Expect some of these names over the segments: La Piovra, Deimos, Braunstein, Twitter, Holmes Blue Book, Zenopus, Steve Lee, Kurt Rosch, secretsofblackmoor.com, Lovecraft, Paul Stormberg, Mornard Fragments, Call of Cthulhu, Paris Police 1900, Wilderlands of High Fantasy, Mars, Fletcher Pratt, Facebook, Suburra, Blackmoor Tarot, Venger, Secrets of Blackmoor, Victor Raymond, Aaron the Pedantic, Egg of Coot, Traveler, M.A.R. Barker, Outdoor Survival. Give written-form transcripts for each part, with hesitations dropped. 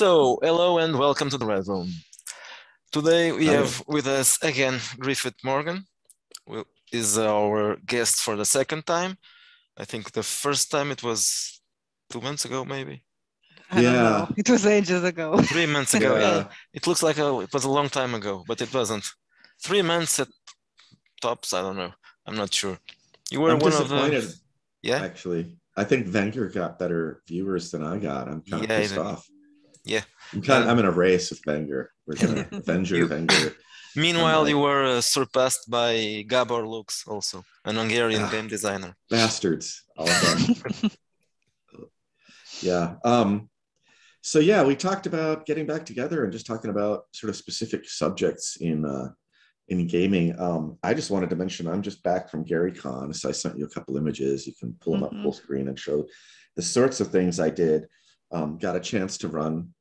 So, hello and welcome to the Red Room. Today we have with us again Griffith Morgan, who is our guest for the second time. I think the first time it was 2 months ago, maybe. I don't know. It was ages ago. 3 months ago. Yeah. It looks like it was a long time ago, but it wasn't. 3 months at tops. I don't know. I'm not sure. You were one of the. Yeah. Actually, I think Venger got better viewers than I got. I'm kind of pissed off. Yeah, I'm in a race with Venger. We're gonna Venger. Meanwhile, you were surpassed by Gabor Lux, also an Hungarian game designer. Bastards, all of them. So we talked about getting back together and just talking about sort of specific subjects in gaming. I just wanted to mention I'm just back from GaryCon, so I sent you a couple images. You can pull them up full screen and show the sorts of things I did. Got a chance to run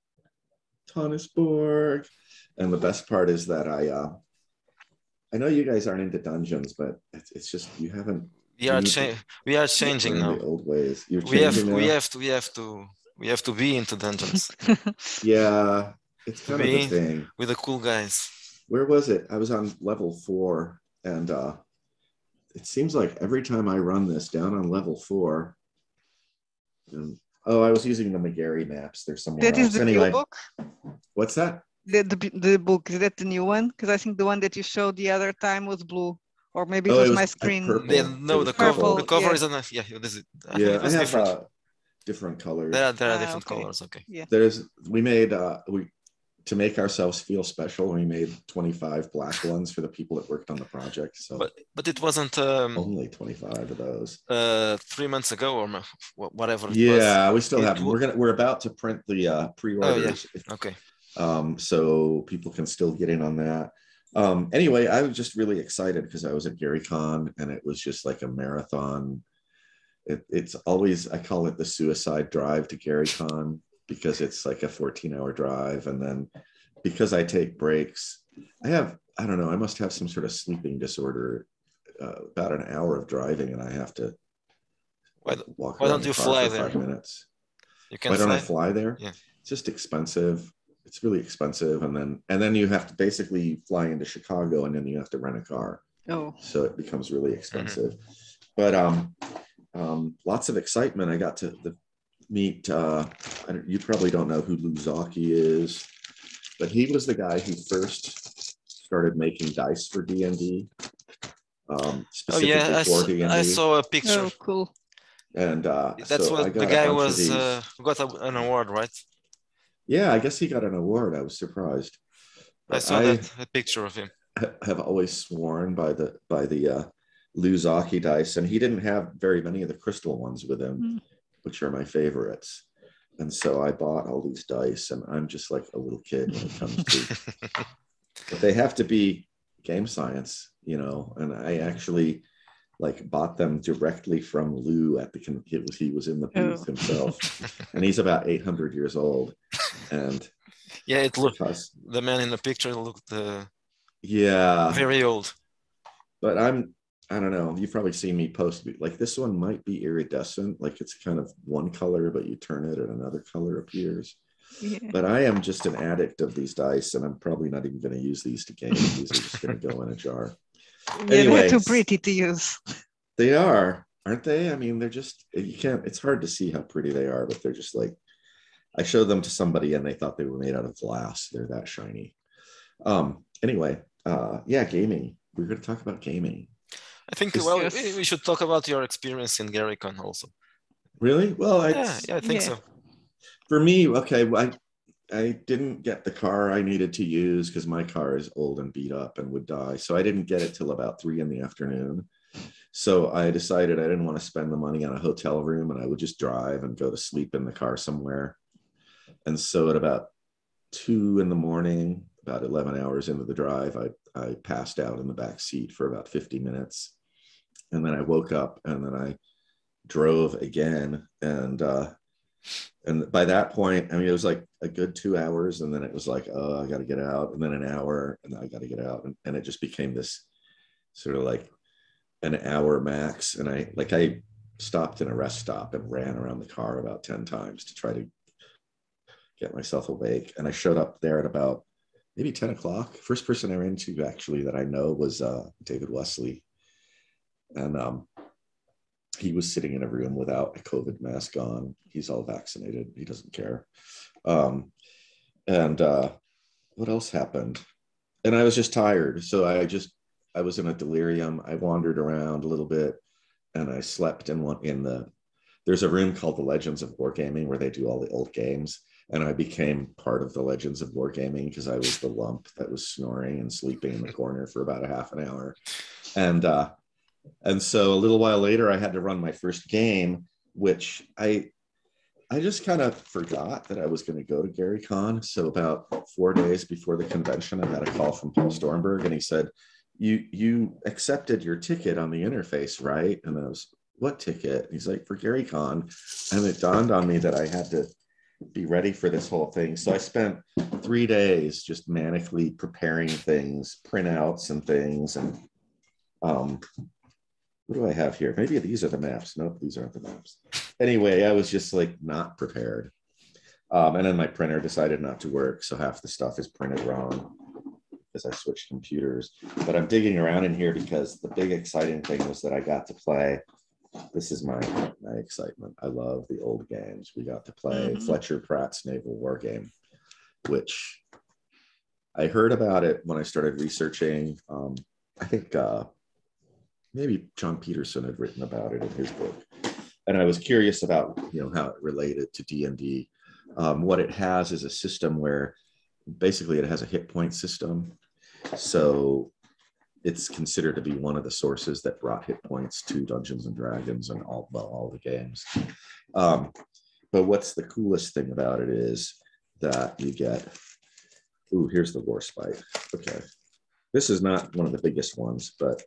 Tonisborg, and the best part is that I know you guys aren't into dungeons, but it's just you haven't. We are changing now. The old ways. You're changing now. We have to be into dungeons. Yeah, it's kind of a thing with the cool guys. Where was it? I was on level 4, and it seems like every time I run this down on level 4. I was using the McGarry maps. There's somewhere that else. Is the new book? What's that? The book. Is that the new one? Because I think the one that you showed the other time was blue. Or maybe it was my screen. The cover is enough. I have different colors. There are different colors. Okay. Yeah. To make ourselves feel special, we made 25 black ones for the people that worked on the project. So, but it wasn't only 25 of those. 3 months ago or whatever. We still have them. We're about to print the pre-orders. Oh, yeah. Okay. So people can still get in on that. Anyway, I was just really excited because I was at GaryCon and it was just like a marathon. It's always, I call it the suicide drive to GaryCon. Because it's like a 14-hour drive. And then because I take breaks, I don't know, I must have some sort of sleeping disorder, about an hour of driving and I have to walk around the car for 5 minutes. Why don't I fly there? Yeah. It's just expensive. It's really expensive. And then you have to basically fly into Chicago and then you have to rent a car. Oh. So it becomes really expensive. Mm-hmm. But lots of excitement. I got to meet, you probably don't know who Luzaki is, but he was the guy who first started making dice for D&D. For D&D. I saw a picture. Oh, cool. And that's so what the guy was, got an award, right? Yeah, I guess he got an award. I was surprised. I saw a picture of him. I have always sworn by the Luzaki dice, and he didn't have very many of the crystal ones with him. Mm. Which are my favorites. And so I bought all these dice and I'm just like a little kid when it comes to, but they have to be Game Science, you know, and I actually like bought them directly from Lou at he was in the booth himself and he's about 800 years old. And yeah, it looked, the man in the picture looked very old, but I don't know. You've probably seen me post like this one might be iridescent, like it's kind of one color, but you turn it and another color appears. Yeah. But I am just an addict of these dice, and I'm probably not even going to use these to game. These are just going to go in a jar. Anyway, they're too pretty to use. They are, aren't they? I mean, they're just it's hard to see how pretty they are, but they're just like I showed them to somebody, and they thought they were made out of glass. They're that shiny. Gaming. We're going to talk about gaming. I think we should talk about your experience in GaryCon also. Really? Well, I think so. For me, I didn't get the car I needed to use because my car is old and beat up and would die. So I didn't get it till about 3 PM. So I decided I didn't want to spend the money on a hotel room and I would just drive and go to sleep in the car somewhere. And so at about 2 AM, about 11 hours into the drive, I passed out in the back seat for about 50 minutes. And then I woke up and then I drove again. And by that point, I mean, it was like a good 2 hours. And then it was like, I got to get out. And then an hour and I got to get out. And it just became this sort of like an hour max. And I stopped in a rest stop and ran around the car about 10 times to try to get myself awake. And I showed up there at about maybe 10 o'clock. First person I ran into actually that I know was David Westley. And he was sitting in a room without a COVID mask on. He's all vaccinated. He doesn't care. What else happened? And I was just tired. So I was in a delirium. I wandered around a little bit and I slept there's a room called the Legends of Wargaming where they do all the old games. And I became part of the Legends of Wargaming because I was the lump that was snoring and sleeping in the corner for about a half an hour. And so a little while later, I had to run my first game, which I just kind of forgot that I was going to go to GaryCon. So about 4 days before the convention, I had a call from Paul Stormberg, and he said, you accepted your ticket on the interface, right? And I was, what ticket? And he's like, for GaryCon. And it dawned on me that I had to be ready for this whole thing. So I spent 3 days just manically preparing things, printouts and things. And what do I have here? Maybe these are the maps. Nope, these aren't the maps. Anyway, I was just like not prepared. And then my printer decided not to work. So half the stuff is printed wrong because I switched computers. But I'm digging around in here because the big exciting thing was that I got to play. This is my excitement. I love the old games. We got to play Fletcher Pratt's Naval War Game, which I heard about it when I started researching. I think maybe John Peterson had written about it in his book. And I was curious about how it related to D&D. What it has is a system where basically it has a hit point system. So it's considered to be one of the sources that brought hit points to Dungeons and Dragons and all the games. But what's the coolest thing about it is that you get, ooh, here's the war spike. Okay. This is not one of the biggest ones, but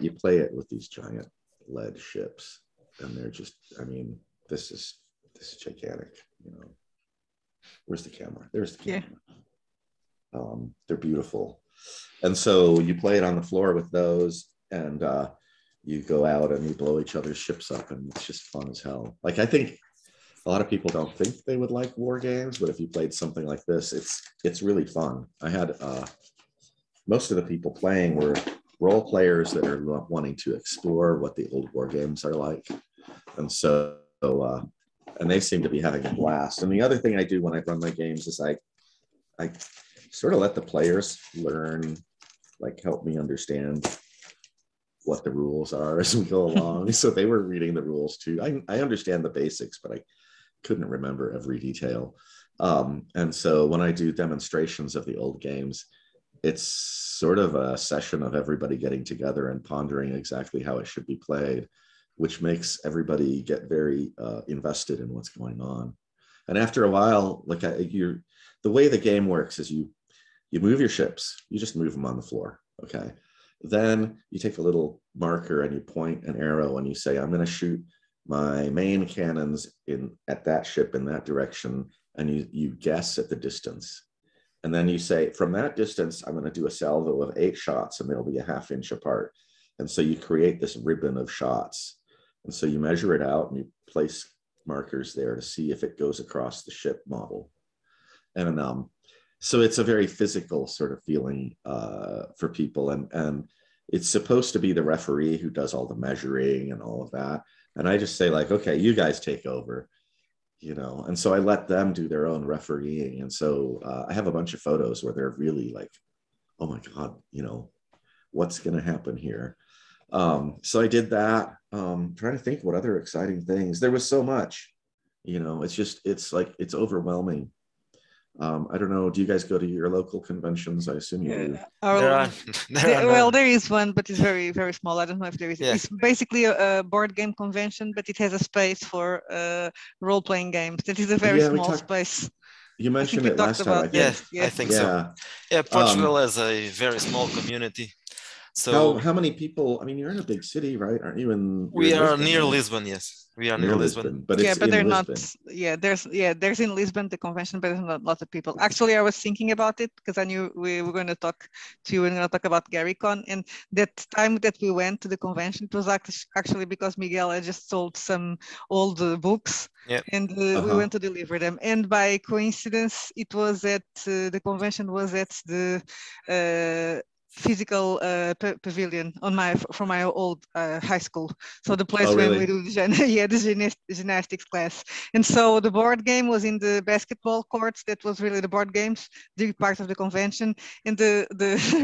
you play it with these giant lead ships and they're just, I mean, this is gigantic, Where's the camera? There's the camera. Yeah. They're beautiful. And so you play it on the floor with those and you go out and you blow each other's ships up and it's just fun as hell. Like, I think a lot of people don't think they would like war games, but if you played something like this, it's really fun. I had most of the people playing were role players that are wanting to explore what the old war games are like. And so, and they seem to be having a blast. And the other thing I do when I run my games is I sort of let the players learn, like help me understand what the rules are as we go along. So they were reading the rules too. I understand the basics, but I couldn't remember every detail. And so when I do demonstrations of the old games, it's sort of a session of everybody getting together and pondering exactly how it should be played, which makes everybody get very invested in what's going on. And after a while, like the way the game works is you move your ships, you just move them on the floor, okay? Then you take a little marker and you point an arrow and you say, I'm going to shoot my main cannons at that ship in that direction, and you guess at the distance. And then you say, from that distance, I'm going to do a salvo of 8 shots, and they'll be a half-inch apart. And so you create this ribbon of shots. And so you measure it out, and you place markers there to see if it goes across the ship model. And so it's a very physical sort of feeling for people. And it's supposed to be the referee who does all the measuring and all of that. And I just say, like, okay, you guys take over. And so I let them do their own refereeing. And so I have a bunch of photos where they're really like, oh my God, what's going to happen here? So I did that. Trying to think what other exciting things. There was so much, it's overwhelming. I don't know. Do you guys go to your local conventions? I assume you do. There is one, but it's very, very small. I don't know if there is. Yeah. It's basically a board game convention, but it has a space for role-playing games. That is a very small space. You mentioned it last time. I think so. Yeah, Portugal has a very small community. So how many people? I mean, you're in a big city, right? Aren't you in? We are Lisbon, near Lisbon. Yes, we are near Lisbon. But yeah, but they're Lisbon. Not. Yeah, there's in Lisbon the convention, but there's not a lot of people. Actually, I was thinking about it because I knew we were going to talk to you and talk about GaryCon. And that time that we went to the convention, it was actually because Miguel had just sold some old books, and we went to deliver them. And by coincidence, it was at the convention was at the. Physical pavilion on my old high school, so the place where we do the gymnastics class. And so the board game was in the basketball courts. That was really the board games, the part of the convention, and the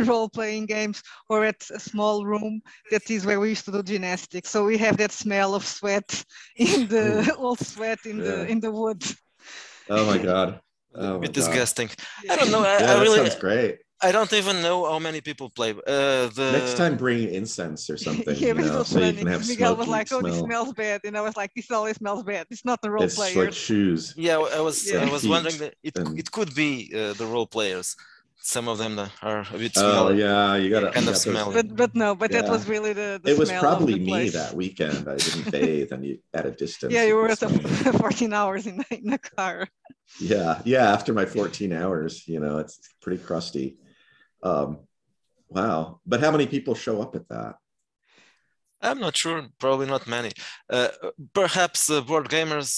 role-playing games were at a small room that is where we used to do gymnastics. So we have that smell of sweat in the old sweat in the wood. Oh my god, oh my disgusting. I don't know. I really, that sounds great. I don't even know how many people play. Next time, bring incense or something. Yeah, but it was funny. Miguel was like, "Oh, this smells bad," and I was like, "This always smells bad. It's not the role players." It's like shoes. Yeah, I was wondering that it could be the role players. Some of them are a bit smelly. Oh yeah, you gotta kind of smell. But no, but that was really the. It was smell probably of the place. Me that weekend. I didn't bathe, and at a distance. Yeah, you were at 14 hours in the car. Yeah. After my 14 hours, it's pretty crusty. Wow. But how many people show up at that? I'm not sure. Probably not many. Perhaps board gamers.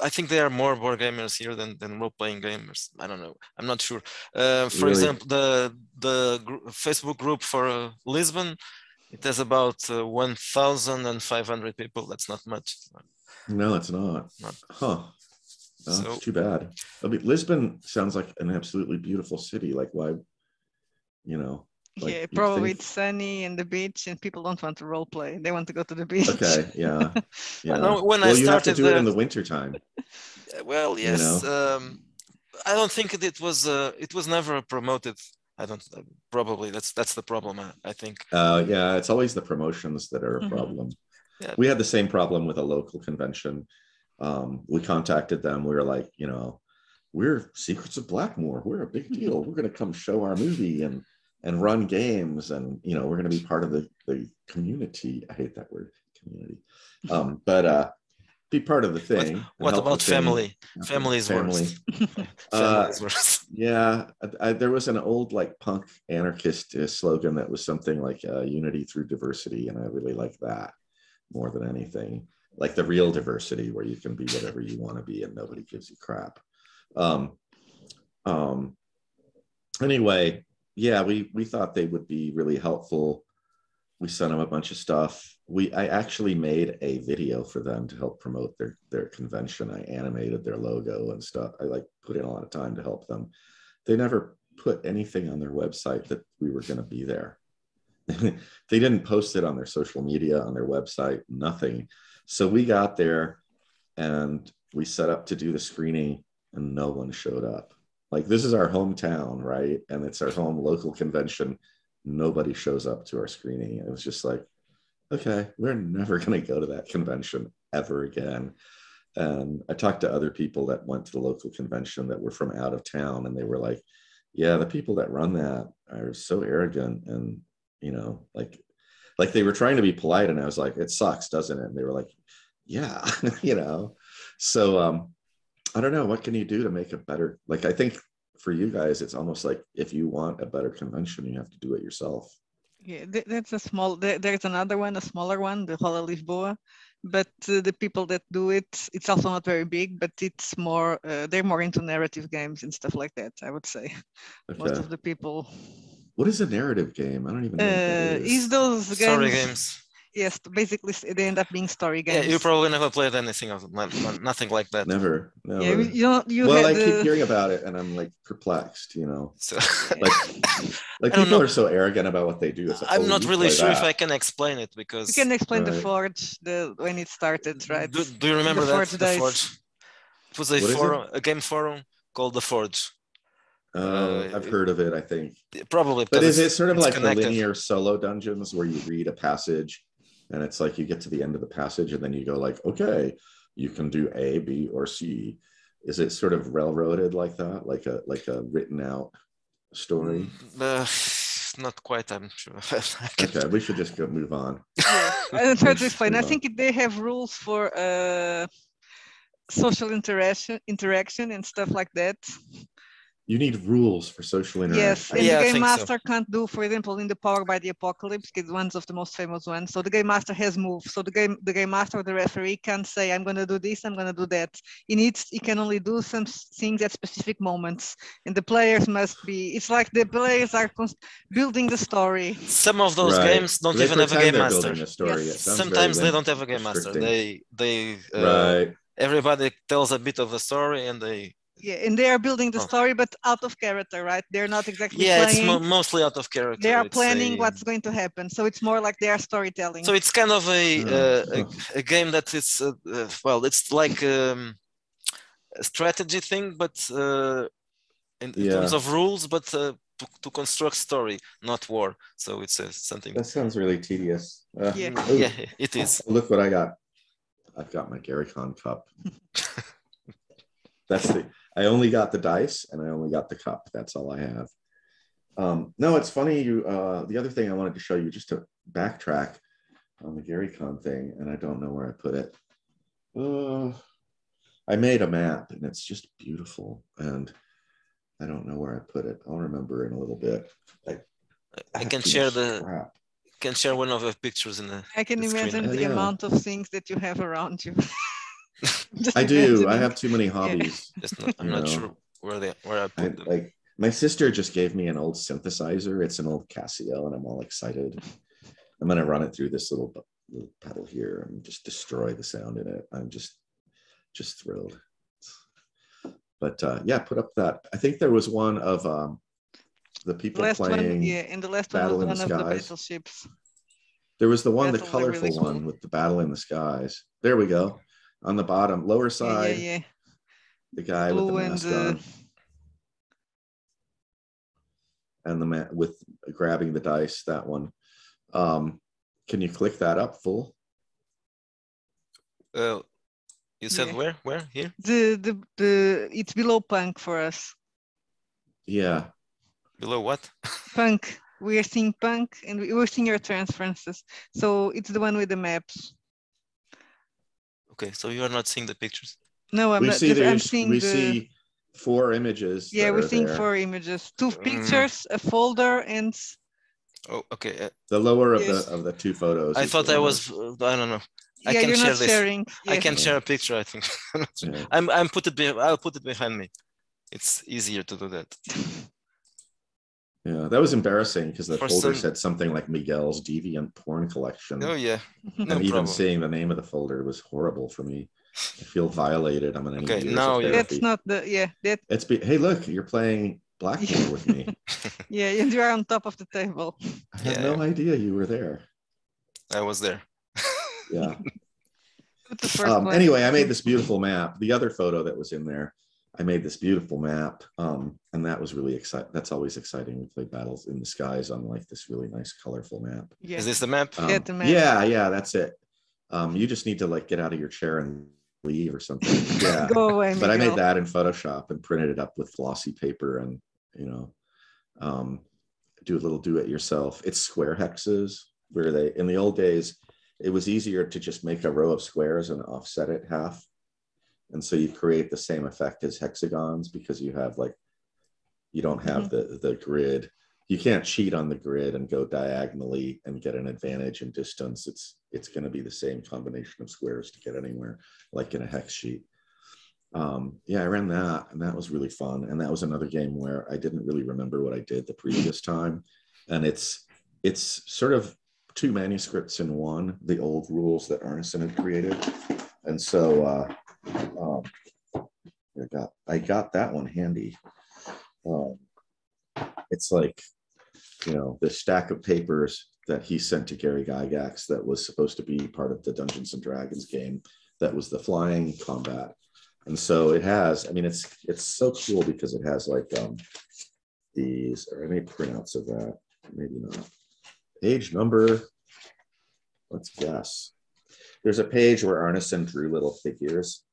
I think there are more board gamers here than role-playing gamers. I don't know. I'm not sure. For example, the Facebook group for Lisbon, it has about 1,500 people. That's not much. No, it's not. Huh. Oh, so, it's too bad. I mean, Lisbon sounds like an absolutely beautiful city. Like, why, probably it's sunny and the beach, and people don't want to role play. They want to go to the beach. Okay, yeah. You have to do it in the winter time. Well, yes. I don't think it was never promoted. I don't. Probably that's the problem. I think. Yeah, it's always the promotions that are a problem. Yeah. We had the same problem with a local convention. We contacted them. We were like, we're Secrets of Blackmoor. We're a big deal. We're going to come show our movie and run games. And, we're going to be part of the community. I hate that word, community. But be part of the thing. What about family? Family is worse. Yeah. There was an old punk anarchist slogan that was something like unity through diversity. And I really like that more than anything. Like the real diversity where you can be whatever you want to be and nobody gives you crap. Anyway, yeah, we thought they would be really helpful. We sent them a bunch of stuff. I actually made a video for them to help promote their convention. I animated their logo and stuff. I put in a lot of time to help them. They never put anything on their website that we were going to be there. They didn't post it on their social media, on their website, nothing. So we got there and we set up to do the screening and no one showed up. This is our hometown, right? And it's our home local convention. Nobody shows up to our screening. It was just okay, we're never going to go to that convention ever again. And I talked to other people that went to the local convention that were from out of town. And they were like, yeah, the people that run that are so arrogant and, they were trying to be polite, and I was like, it sucks, doesn't it? And they were like, yeah, So I don't know, what can you do to make it better? I think for you guys, it's almost like if you want a better convention, you have to do it yourself. Yeah, there's another one, a smaller one, the Hollow Lisboa. But the people that do it, it's also not very big, but it's more, they're more into narrative games and stuff like that, I would say. Okay. Most of the people... What is a narrative game? I don't even know what that is. Is those games, story games? Yes, basically they end up being story games. Yeah, you probably never played anything of nothing like that. Never. Yeah, I keep hearing about it, and I'm perplexed. So, people are so arrogant about what they do. I'm not really sure if I can explain it because you can explain the Forge, when it started, right? Do you remember that? The Forge. It was a game forum called The Forge. I've heard of it, I think. Probably. But is it sort of like the linear solo dungeons where you read a passage and it's you get to the end of the passage and then you go okay, you can do A, B, or C. Is it sort of railroaded like that? Like a written out story? It's not quite, I'm sure. Okay, we should just move on. Yeah. And try to explain. I think they have rules for social interaction and stuff like that. You need rules for social interaction. Yes, and the Game Master can't do, for example, in The Power by the Apocalypse, because one's of the most famous ones. So the Game Master has moves. So the Game Master or the referee can't say, I'm going to do this, I'm going to do that. He can only do some things at specific moments. And the players must be, it's like the players are building the story. Some of those games don't even have a Game Master. Sometimes they don't have a Game Master. Everybody tells a bit of a story and they... Yeah, and they are building the story, but out of character, right? They're not exactly playing. Yeah, it's mostly out of character. They are planning what's going to happen, so it's more like they are storytelling. So it's kind of a game that is, well, it's like a strategy thing, but in terms of rules, but to construct story, not war. So it's something. That sounds really tedious. Yeah, it is. Look what I got. I've got my GaryCon cup. That's the... I only got the dice and I only got the cup. That's all I have. No, it's funny. The other thing I wanted to show you, just to backtrack on the GaryCon thing, and I don't know where I put it. I made a map and it's just beautiful. And I don't know where I put it. I'll remember in a little bit. I can share one of the pictures in the I can imagine the amount of things that you have around you. I do. I have too many hobbies. I'm not sure where I put them. Like, my sister just gave me an old synthesizer. It's an old Casio, and I'm all excited. I'm going to run it through this little pedal here and just destroy the sound in it. I'm just thrilled. But yeah, put up that. I think there was one of the people playing. And the last one was one of the battleships. There was the one, the colorful one with the Battle in the Skies. There we go. On the bottom, lower side, the guy with the mask on, and the man with grabbing the dice. That one. Can you click that up full? You said where? Where here? The it's below punk for us. Yeah. Below what? Punk. We are seeing punk, and we were seeing your transferences. So it's the one with the maps. Okay, so you are not seeing the pictures? No, I'm not. I'm seeing see four images. Yeah, we're seeing four images. Two pictures, a folder, and... Oh, okay. The lower of the two photos. I thought I was... I don't know. Yeah, I can share this. Sharing. Yeah. I can share a picture, I think. I'm I'll put it behind me. It's easier to do that. Yeah, that was embarrassing because the folder said something like Miguel's Deviant Porn Collection. Oh, yeah. Even seeing the name of the folder was horrible for me. I feel violated. I'm going to need years of therapy. That's not the, hey, look, you're playing Blackmoor with me. Yeah, and you're on top of the table. I had no idea you were there. I was there. Yeah. Anyway, I made this beautiful map. The other photo that was in there. I made this beautiful map, and that was really exciting. That's always exciting. We play Battles in the Skies on like this really nice, colorful map. Yeah. Is this the map? The map. Yeah, that's it. You just need to like get out of your chair and leave or something. Yeah. Go away, but Miguel. I made that in Photoshop and printed it up with glossy paper, and do a little do-it-yourself. It's square hexes where they in the old days it was easier to just make a row of squares and offset it half. And so you create the same effect as hexagons because you have like, you don't have the grid. You can't cheat on the grid and go diagonally and get an advantage in distance. It's going to be the same combination of squares to get anywhere, like in a hex sheet. Yeah, I ran that and that was really fun. And that was another game where I didn't really remember what I did the previous time. And it's sort of two manuscripts in one, the old rules that Arneson had created. And so, I got that one handy. It's like, the stack of papers that he sent to Gary Gygax that was supposed to be part of the Dungeons and Dragons game that was the flying combat. And so it has, it's so cool because it has like these, or I made printouts of that, maybe not. Page number, let's guess. There's a page where Arneson drew little figures.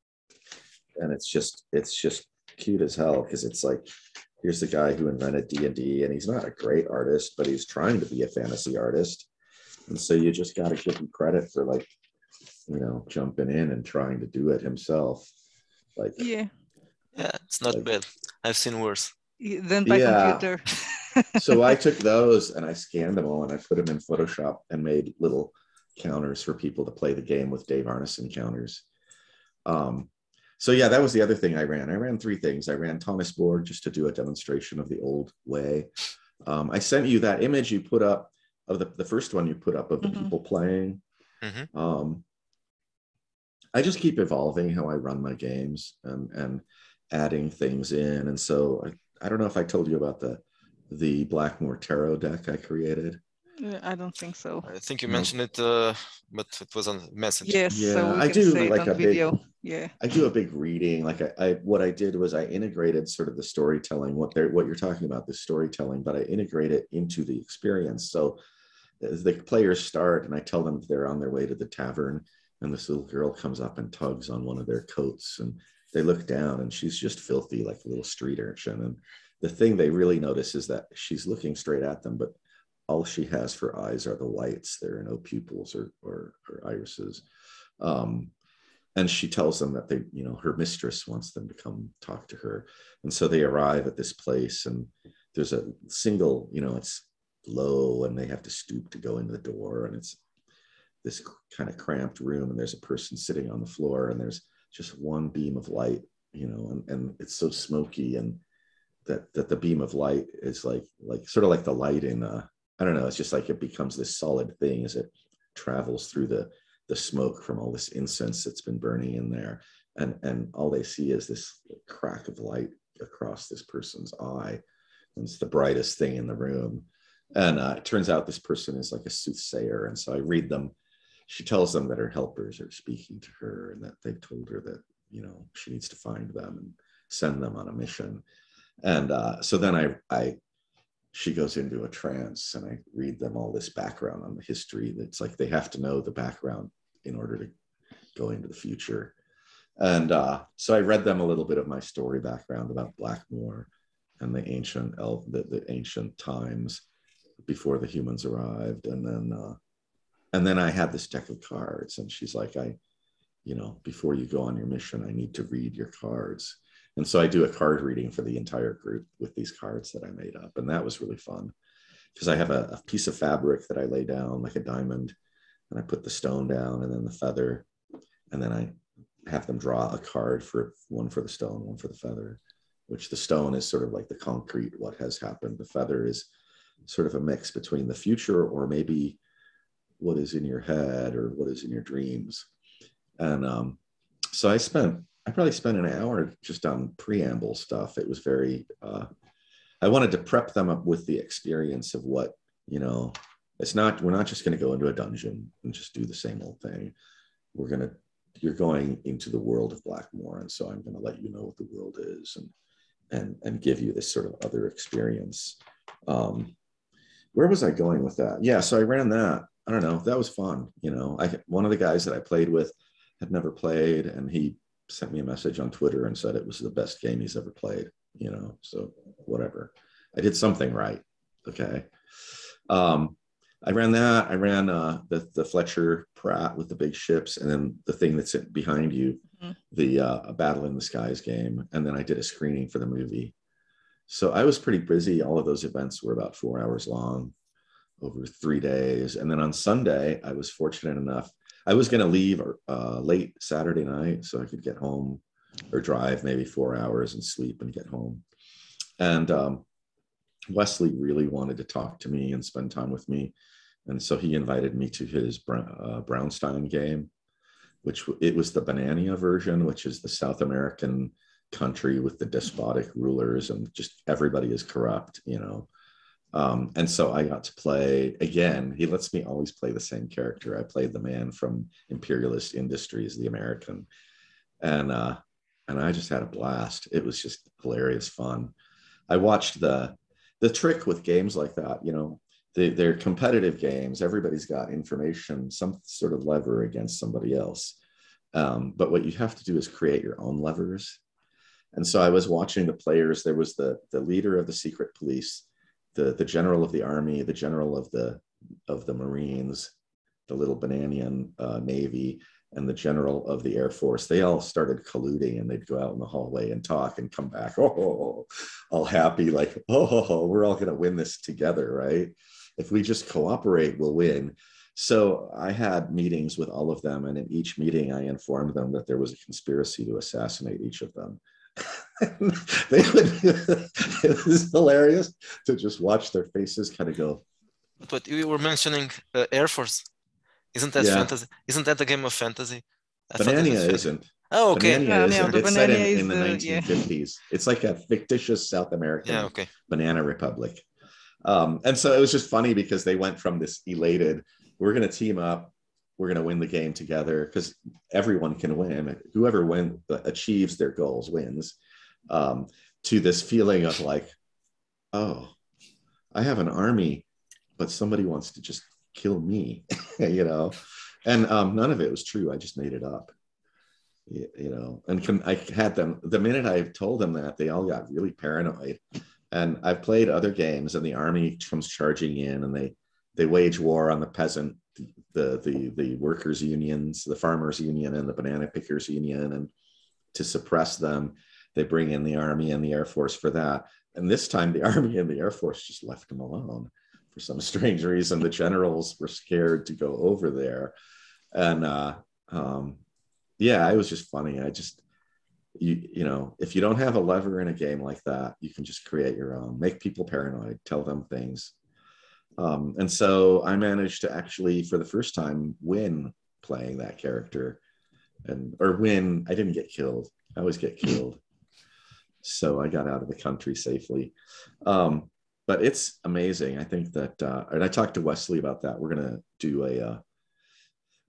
And it's just cute as hell because it's like here's the guy who invented D&D, and he's not a great artist, but he's trying to be a fantasy artist. And so you just got to give him credit for, like, you know, jumping in and trying to do it himself. Like, yeah, it's not like, bad. I've seen worse. Then by computer. So I took those and I scanned them all and I put them in Photoshop and made little counters for people to play the game with, Dave Arneson counters. So yeah, that was the other thing I ran. I ran three things. I ran Tonisborg just to do a demonstration of the old way. I sent you that image you put up of the first one you put up of the people playing. I just keep evolving how I run my games and adding things in. And so I don't know if I told you about the Blackmoor tarot deck I created. I don't think so. I think you mentioned it, but it was on message. Yes, yeah, so I do like a video. I do a big reading. Like what I did was I integrated sort of the storytelling, what you're talking about, the storytelling, but I integrate it into the experience. So the players start, and I tell them they're on their way to the tavern, and this little girl comes up and tugs on one of their coats, and they look down, and she's just filthy, like a little street urchin. And the thing they really notice is that she's looking straight at them, but all she has for eyes are the whites. There are no pupils or irises. And she tells them that her mistress wants them to come talk to her. And so they arrive at this place, and there's a single, it's low, and they have to stoop to go into the door. And it's this kind of cramped room, and there's a person sitting on the floor, and there's just one beam of light, and it's so smoky, and that the beam of light is like sort of like the light in I don't know, it's just like it becomes this solid thing as it travels through the smoke from all this incense that's been burning in there. And all they see is this crack of light across this person's eye. And it's the brightest thing in the room. And it turns out this person is like a soothsayer. And so I read them. She tells them that her helpers are speaking to her and that they've told her that, she needs to find them and send them on a mission. And so then she goes into a trance, and I read them all this background on the history. That's like they have to know the background in order to go into the future. And so I read them a little bit of my story background about Blackmoor and the ancient elf, the ancient times before the humans arrived. And then I had this deck of cards, and she's like, before you go on your mission, I need to read your cards. And so I do a card reading for the entire group with these cards that I made up. And that was really fun because I have a piece of fabric that I lay down like a diamond, and I put the stone down and then the feather. And then I have them draw a card for one for the stone, one for the feather, which the stone is sort of like the concrete, what has happened. The feather is sort of a mix between the future or maybe what is in your head or what is in your dreams. And so I probably spent an hour just on preamble stuff. It was very, I wanted to prep them up with the experience of what, we're not just going to go into a dungeon and just do the same old thing. You're going into the world of Blackmoor. And so I'm going to let you know what the world is and give you this sort of other experience. Where was I going with that? Yeah. So I ran that. I don't know. That was fun. One of the guys that I played with had never played, and he sent me a message on Twitter and said it was the best game he's ever played, so whatever. I did something right, okay? I ran that. I ran the Fletcher Pratt with the big ships, and then the thing that's behind you, the A Battle in the Skies game, and then I did a screening for the movie. So I was pretty busy. All of those events were about 4 hours long over 3 days. And then on Sunday, I was fortunate enough, I was going to leave late Saturday night so I could get home or drive maybe 4 hours and sleep and get home. And Wesley really wanted to talk to me and spend time with me. And so he invited me to his Braunstein game, it was the Banania version, which is the South American country with the despotic rulers and just everybody is corrupt, and so I got to play again. He lets me always play the same character. I played the man from Imperialist Industries, the American, and I just had a blast. It was just hilarious fun. I watched the trick with games like that. They're competitive games. Everybody's got information, some sort of lever against somebody else. But what you have to do is create your own levers. And so I was watching the players. There was the leader of the secret police, the general of the army, the general of the Marines, the little Bananian Navy, and the general of the Air Force. They all started colluding, and they'd go out in the hallway and talk and come back, oh, all happy, like, oh, we're all going to win this together, right? If we just cooperate, we'll win. So I had meetings with all of them, and in each meeting, I informed them that there was a conspiracy to assassinate each of them. They would, it was hilarious to just watch their faces kind of go. But you were mentioning Air Force. Isn't that fantasy? Isn't that a game of fantasy? Banania isn't. Oh, okay. Banania isn't. It's set in the 1950s. It's like a fictitious South American banana republic. And so it was just funny because they went from this elated, we're going to team up, we're going to win the game together, because everyone can win. Whoever achieves their goals wins, to this feeling of like, oh, I have an army, but somebody wants to just kill me, you know? And none of it was true. I just made it up, you know? And I had them, the minute I told them that, they all got really paranoid. And I've played other games, and the army comes charging in, and they wage war on the peasant, the workers' unions, the farmers' union, and the banana pickers' union. And to suppress them, they bring in the army and the Air Force for that. And this time, the army and the Air Force just left them alone. For some strange reason, the generals were scared to go over there. And yeah, it was just funny. I just, you know, if you don't have a lever in a game like that, you can just create your own, make people paranoid, tell them things. And so I managed to actually, for the first time, win playing that character, or win. I didn't get killed. I always get killed. So I got out of the country safely. But it's amazing. I think that, and I talked to Wesley about that. We're going to do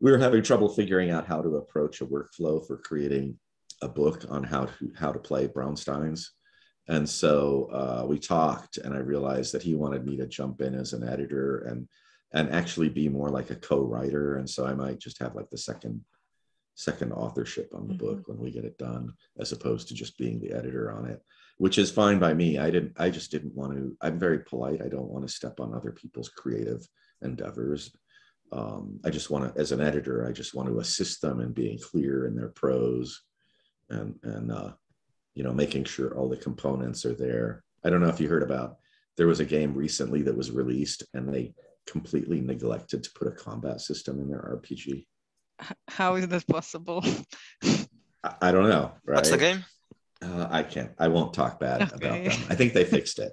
we were having trouble figuring out how to approach a workflow for creating a book on how to play Braunsteins. And so we talked, and I realized that he wanted me to jump in as an editor and actually be more like a co-writer. And so I might just have like the second authorship on the book when we get it done, as opposed to just being the editor on it, which is fine by me. I just didn't want to, I'm very polite. I don't want to step on other people's creative endeavors. I just want to, as an editor, I just want to assist them in being clear in their prose and you know, making sure all the components are there. I don't know if you heard about, there was a game recently that was released, and they completely neglected to put a combat system in their RPG. How is that possible? I don't know, right? What's the game? I won't talk bad about them. I think they fixed it,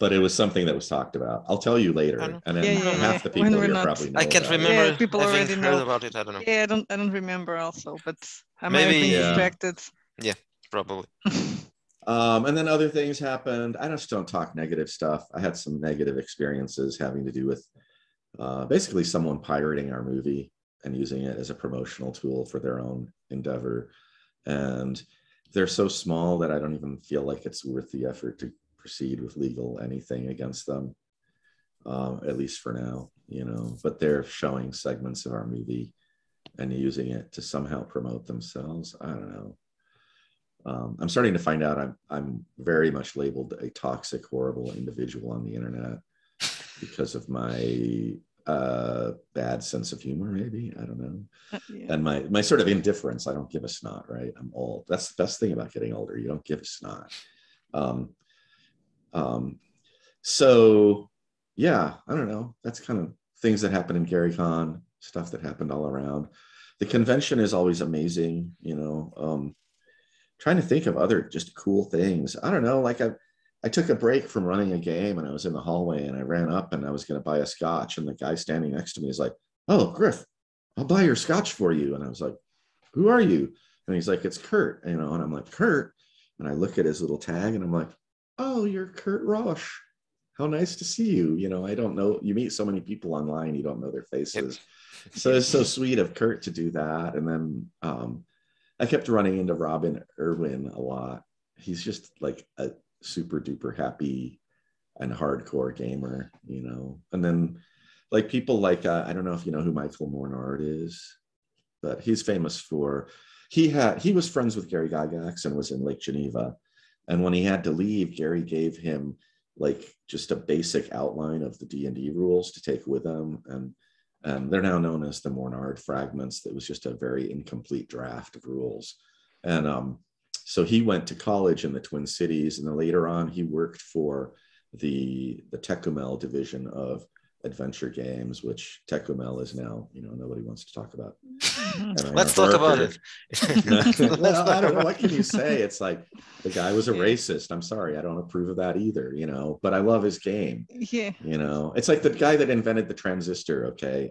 but it was something that was talked about. I'll tell you later. And then half the people here probably know. I can't remember. Yeah, people already know about it. I don't know. Yeah, I don't remember also, but I might have been distracted. Yeah, probably. And then other things happened. I just don't talk negative stuff. I had some negative experiences having to do with basically someone pirating our movie and using it as a promotional tool for their own endeavor. And they're so small that I don't even feel like it's worth the effort to proceed with legal anything against them, at least for now, you know. But they're showing segments of our movie and using it to somehow promote themselves. I don't know. I'm starting to find out I'm very much labeled a toxic, horrible individual on the internet because of my bad sense of humor, maybe, I don't know, and my sort of indifference. I don't give a snot, right? I'm old. That's the best thing about getting older. You don't give a snot. So yeah, I don't know. That's kind of things that happen in GaryCon, stuff that happened all around. The convention is always amazing, you know. Trying to think of other just cool things. I don't know, like I took a break from running a game, and I was in the hallway, and I ran up, and I was going to buy a scotch, and the guy standing next to me is like, oh, Griff, I'll buy your scotch for you. And I was like, who are you? And he's like, it's Kurt, you know. And I'm like, Kurt? And I look at his little tag, and I'm like, oh, you're Kurt Rosch. How nice to see you. You know, I don't know. You meet so many people online, you don't know their faces. So it's so sweet of Kurt to do that. And then I kept running into Robin Irwin a lot. He's just like a super duper happy and hardcore gamer, you know. And then like people like I don't know if you know who Michael Mornard is, but he's famous for he was friends with Gary Gygax and was in Lake Geneva. And when he had to leave, Gary gave him like just a basic outline of the D&D rules to take with him. And they're now known as the Mornard Fragments. That was just a very incomplete draft of rules. And so he went to college in the Twin Cities, and then later on he worked for the Tékumel division of Adventure Games, which Tékumel is now, you know, nobody wants to talk about. Let's talk about it. Well, I don't know, what can you say? It's like, the guy was a racist. I'm sorry, I don't approve of that either, you know, but I love his game. Yeah. You know, it's like the guy that invented the transistor, okay?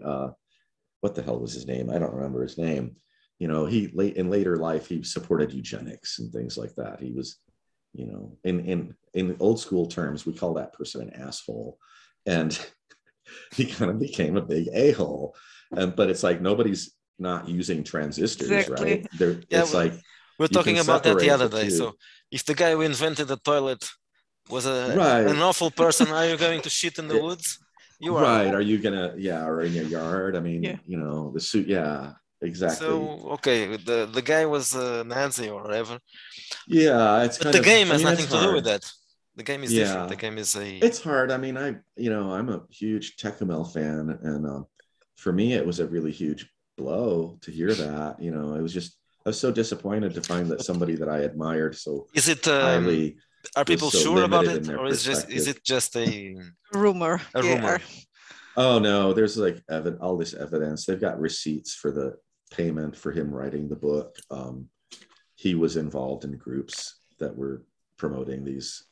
What the hell was his name? I don't remember his name. You know, in later life, he supported eugenics and things like that. He was, you know, in old school terms, we call that person an asshole. And he kind of became a big a-hole, but it's like nobody's not using transistors, exactly. Right? It's like we're talking about that the other day. So if the guy who invented the toilet was an awful person, are you going to shit in the woods? You are right. Are you gonna or in your yard? I mean, you know, the suit. Yeah, exactly. So okay, the guy was a Nazi or whatever. Yeah, it's kind of, the game has nothing to do with that. The game is different. The game is It's hard. I mean, I'm a huge Tékumel fan, and for me, it was a really huge blow to hear that. You know, it was just, I was so disappointed to find that somebody that I admired so highly. Are people sure about it, or is it just a rumor? A rumor. Oh no, there's like all this evidence. They've got receipts for the payment for him writing the book. He was involved in groups that were promoting these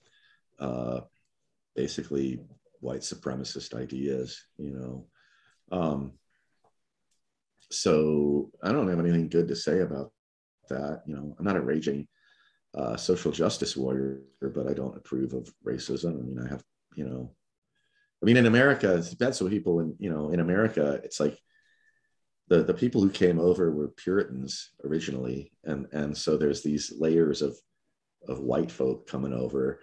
basically white supremacist ideas, you know. So I don't have anything good to say about that. You know, I'm not a raging social justice warrior, but I don't approve of racism. I mean, in America, that's what people in America, it's like the people who came over were Puritans originally. And so there's these layers of white folk coming over.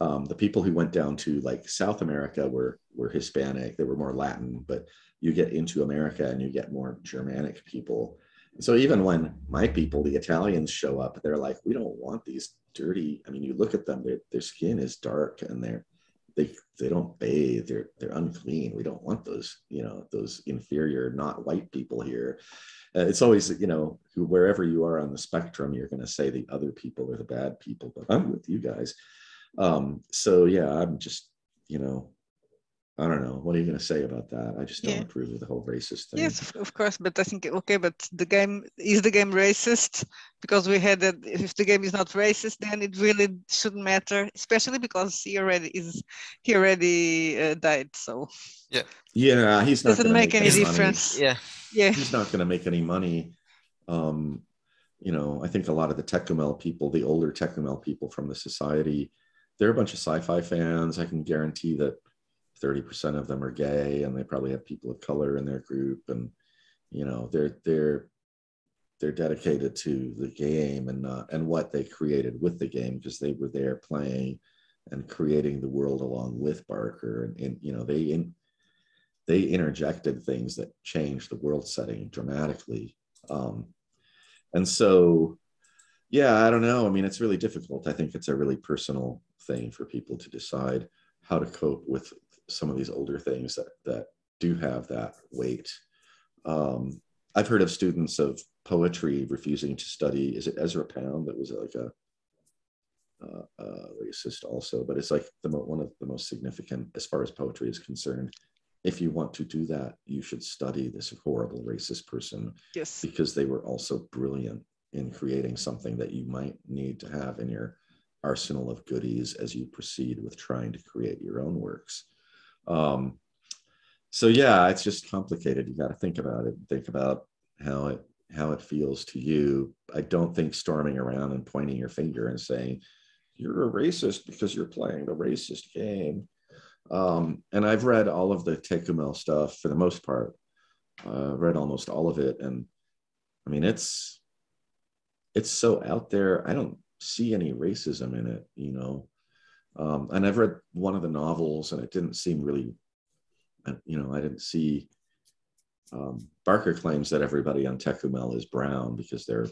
The people who went down to like South America were Hispanic. They were more Latin, but you get into America and you get more Germanic people. And so even when my people, the Italians, show up, they're like, we don't want these dirty. I mean, you look at them; their skin is dark and they don't bathe. They're unclean. We don't want those, you know, those inferior, not white people here. It's always, you know, wherever you are on the spectrum, you're going to say the other people are the bad people. But I'm with you guys. I'm just, you know, I don't know. What are you going to say about that? I just don't approve of the whole racist thing. Yes, of course. But I think, okay, but is the game racist? Because we had that if the game is not racist, then it really shouldn't matter, especially because he already died. So yeah, he's not doesn't make any difference. Money. Yeah, he's not going to make any money. You know, I think a lot of the Tékumel people, the older Tékumel people from the society, they're a bunch of sci-fi fans. I can guarantee that 30% of them are gay, and they probably have people of color in their group. And, you know, they're dedicated to the game and what they created with the game, because they were there playing and creating the world along with Barker. And you know, they interjected things that changed the world setting dramatically. And so, I don't know. I mean, it's really difficult. I think it's a really personal thing for people to decide how to cope with some of these older things that do have that weight. I've heard of students of poetry refusing to study. Is it Ezra Pound that was like a racist also? But it's like one of the most significant as far as poetry is concerned. If you want to do that, you should study this horrible racist person. Yes. Because they were also brilliant in creating something that you might need to have in your arsenal of goodies as you proceed with trying to create your own works. It's just complicated. You got to think about it. Think about how it feels to you. I don't think storming around and pointing your finger and saying, you're a racist because you're playing the racist game. And I've read all of the Tékumel stuff for the most part, read almost all of it. And I mean, it's so out there. I don't see any racism in it, you know? And I've read one of the novels, and it didn't seem really, you know, I didn't see, Barker claims that everybody on Tékumel is brown because they're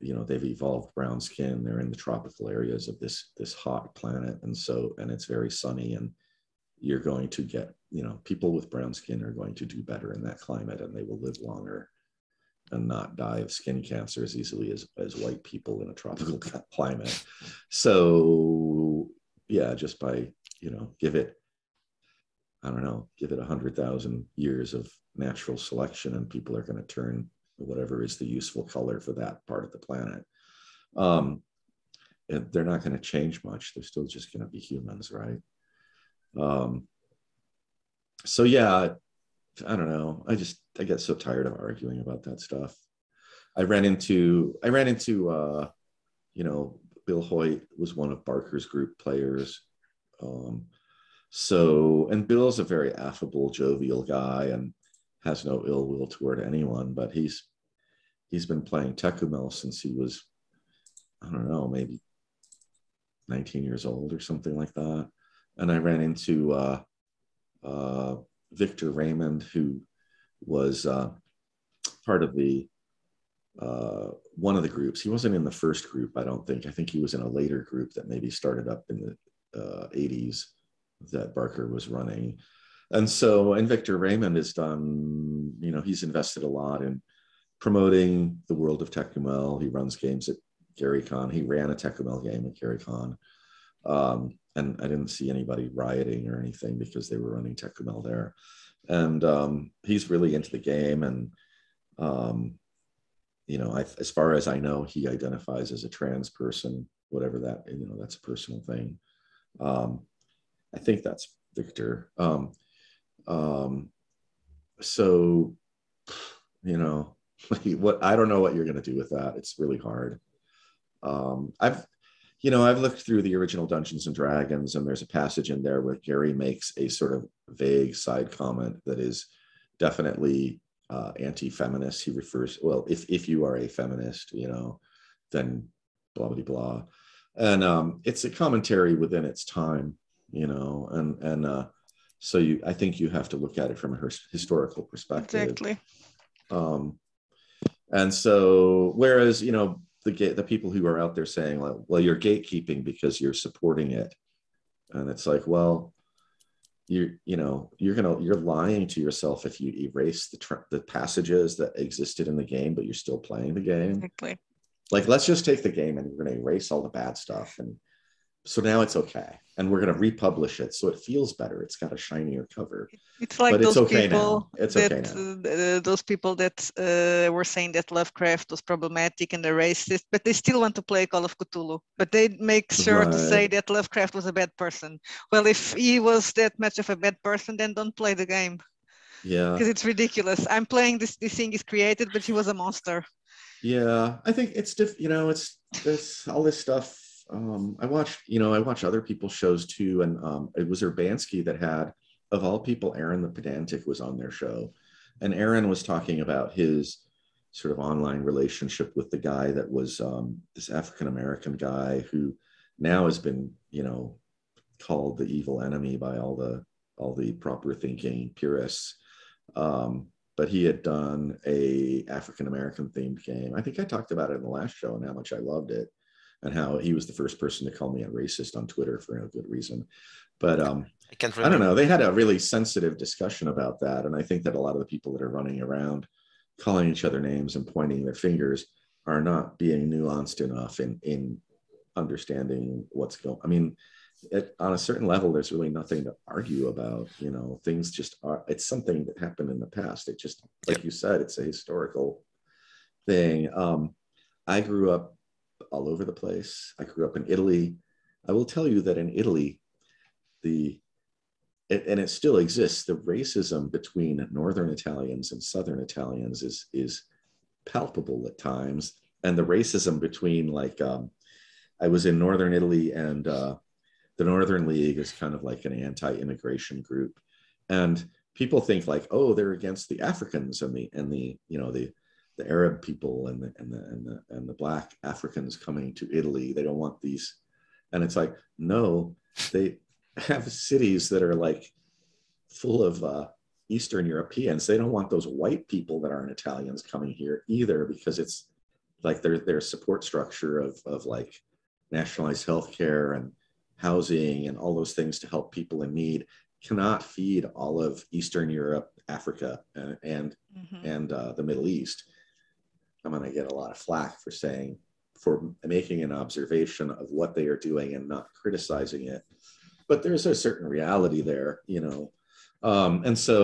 you know, they've evolved brown skin. They're in the tropical areas of this hot planet, and it's very sunny, and you're going to get, you know, people with brown skin are going to do better in that climate, and they will live longer and not die of skin cancer as easily as white people in a tropical climate. So yeah, just by, you know, give it 100,000 years of natural selection, and people are going to turn whatever is the useful color for that part of the planet. They're not going to change much. They're still just going to be humans, right? So yeah, I don't know. I get so tired of arguing about that stuff. I ran into you know, Bill Hoyt was one of Barker's group players. And Bill's a very affable, jovial guy and has no ill will toward anyone, but he's been playing Tékumel since he was, I don't know, maybe 19 years old or something like that. And I ran into Victor Raymond, who was part of the one of the groups. He wasn't in the first group, I don't think. I think he was in a later group that maybe started up in the 80s that Barker was running. And Victor Raymond has done, you know, he's invested a lot in promoting the world of Tékumel. He runs games at GaryCon. He ran a Tékumel game at GaryCon. And I didn't see anybody rioting or anything because they were running Tékumel there. And he's really into the game. And, you know, as far as I know, he identifies as a trans person, whatever that, you know, that's a personal thing. I think that's Victor. So, you know, I don't know what you're going to do with that. It's really hard. I've looked through the original Dungeons and Dragons, and there's a passage in there where Gary makes a sort of vague side comment that is definitely anti-feminist. He refers, well, if you are a feminist, you know, then blah, blah, blah. And it's a commentary within its time, you know, so I think you have to look at it from a historical perspective. Exactly. And so, whereas, you know, the people who are out there saying, like, well, you're gatekeeping because you're supporting it, and it's like, well, you're lying to yourself if you erase the passages that existed in the game, but you're still playing the game. Exactly. Like, let's just take the game and we're going to erase all the bad stuff, and so now it's okay, and we're going to republish it so it feels better. It's got a shinier cover. It's like, but those people that were saying that Lovecraft was problematic and a racist, but they still want to play Call of Cthulhu. But they make sure to say that Lovecraft was a bad person. Well, if he was that much of a bad person, then don't play the game. Yeah, because it's ridiculous. I'm playing this thing is created, but he was a monster. Yeah, I think it's there's all this stuff. I watch other people's shows too, and it was Urbanski that had, of all people, Aaron the Pedantic was on their show, and Aaron was talking about his sort of online relationship with the guy that was this African-American guy who now has been, you know, called the evil enemy by all the proper thinking purists, but he had done a African-American themed game. I think I talked about it in the last show and how much I loved it, and how he was the first person to call me a racist on Twitter for no good reason. But I don't know, they had a really sensitive discussion about that. And I think that a lot of the people that are running around calling each other names and pointing their fingers are not being nuanced enough in understanding what's going on. I mean, on a certain level, there's really nothing to argue about, you know, things just are, it's something that happened in the past. It just, like you said, it's a historical thing. I grew up all over the place. I grew up in Italy. I will tell you that in Italy, it still exists, the racism between Northern Italians and Southern Italians is palpable at times. And the racism between, like, I was in Northern Italy, and the Northern League is kind of like an anti-immigration group. And people think, like, oh, they're against the Africans and the you know, the Arab people and the Black Africans coming to Italy. They don't want these. And it's like, no, they have cities that are like full of Eastern Europeans. They don't want those white people that aren't Italians coming here either, because it's like their support structure of like nationalized healthcare and housing and all those things to help people in need cannot feed all of Eastern Europe, Africa, and the Middle East. I'm going to get a lot of flack for saying, for making an observation of what they are doing and not criticizing it. But there's a certain reality there, you know. And so,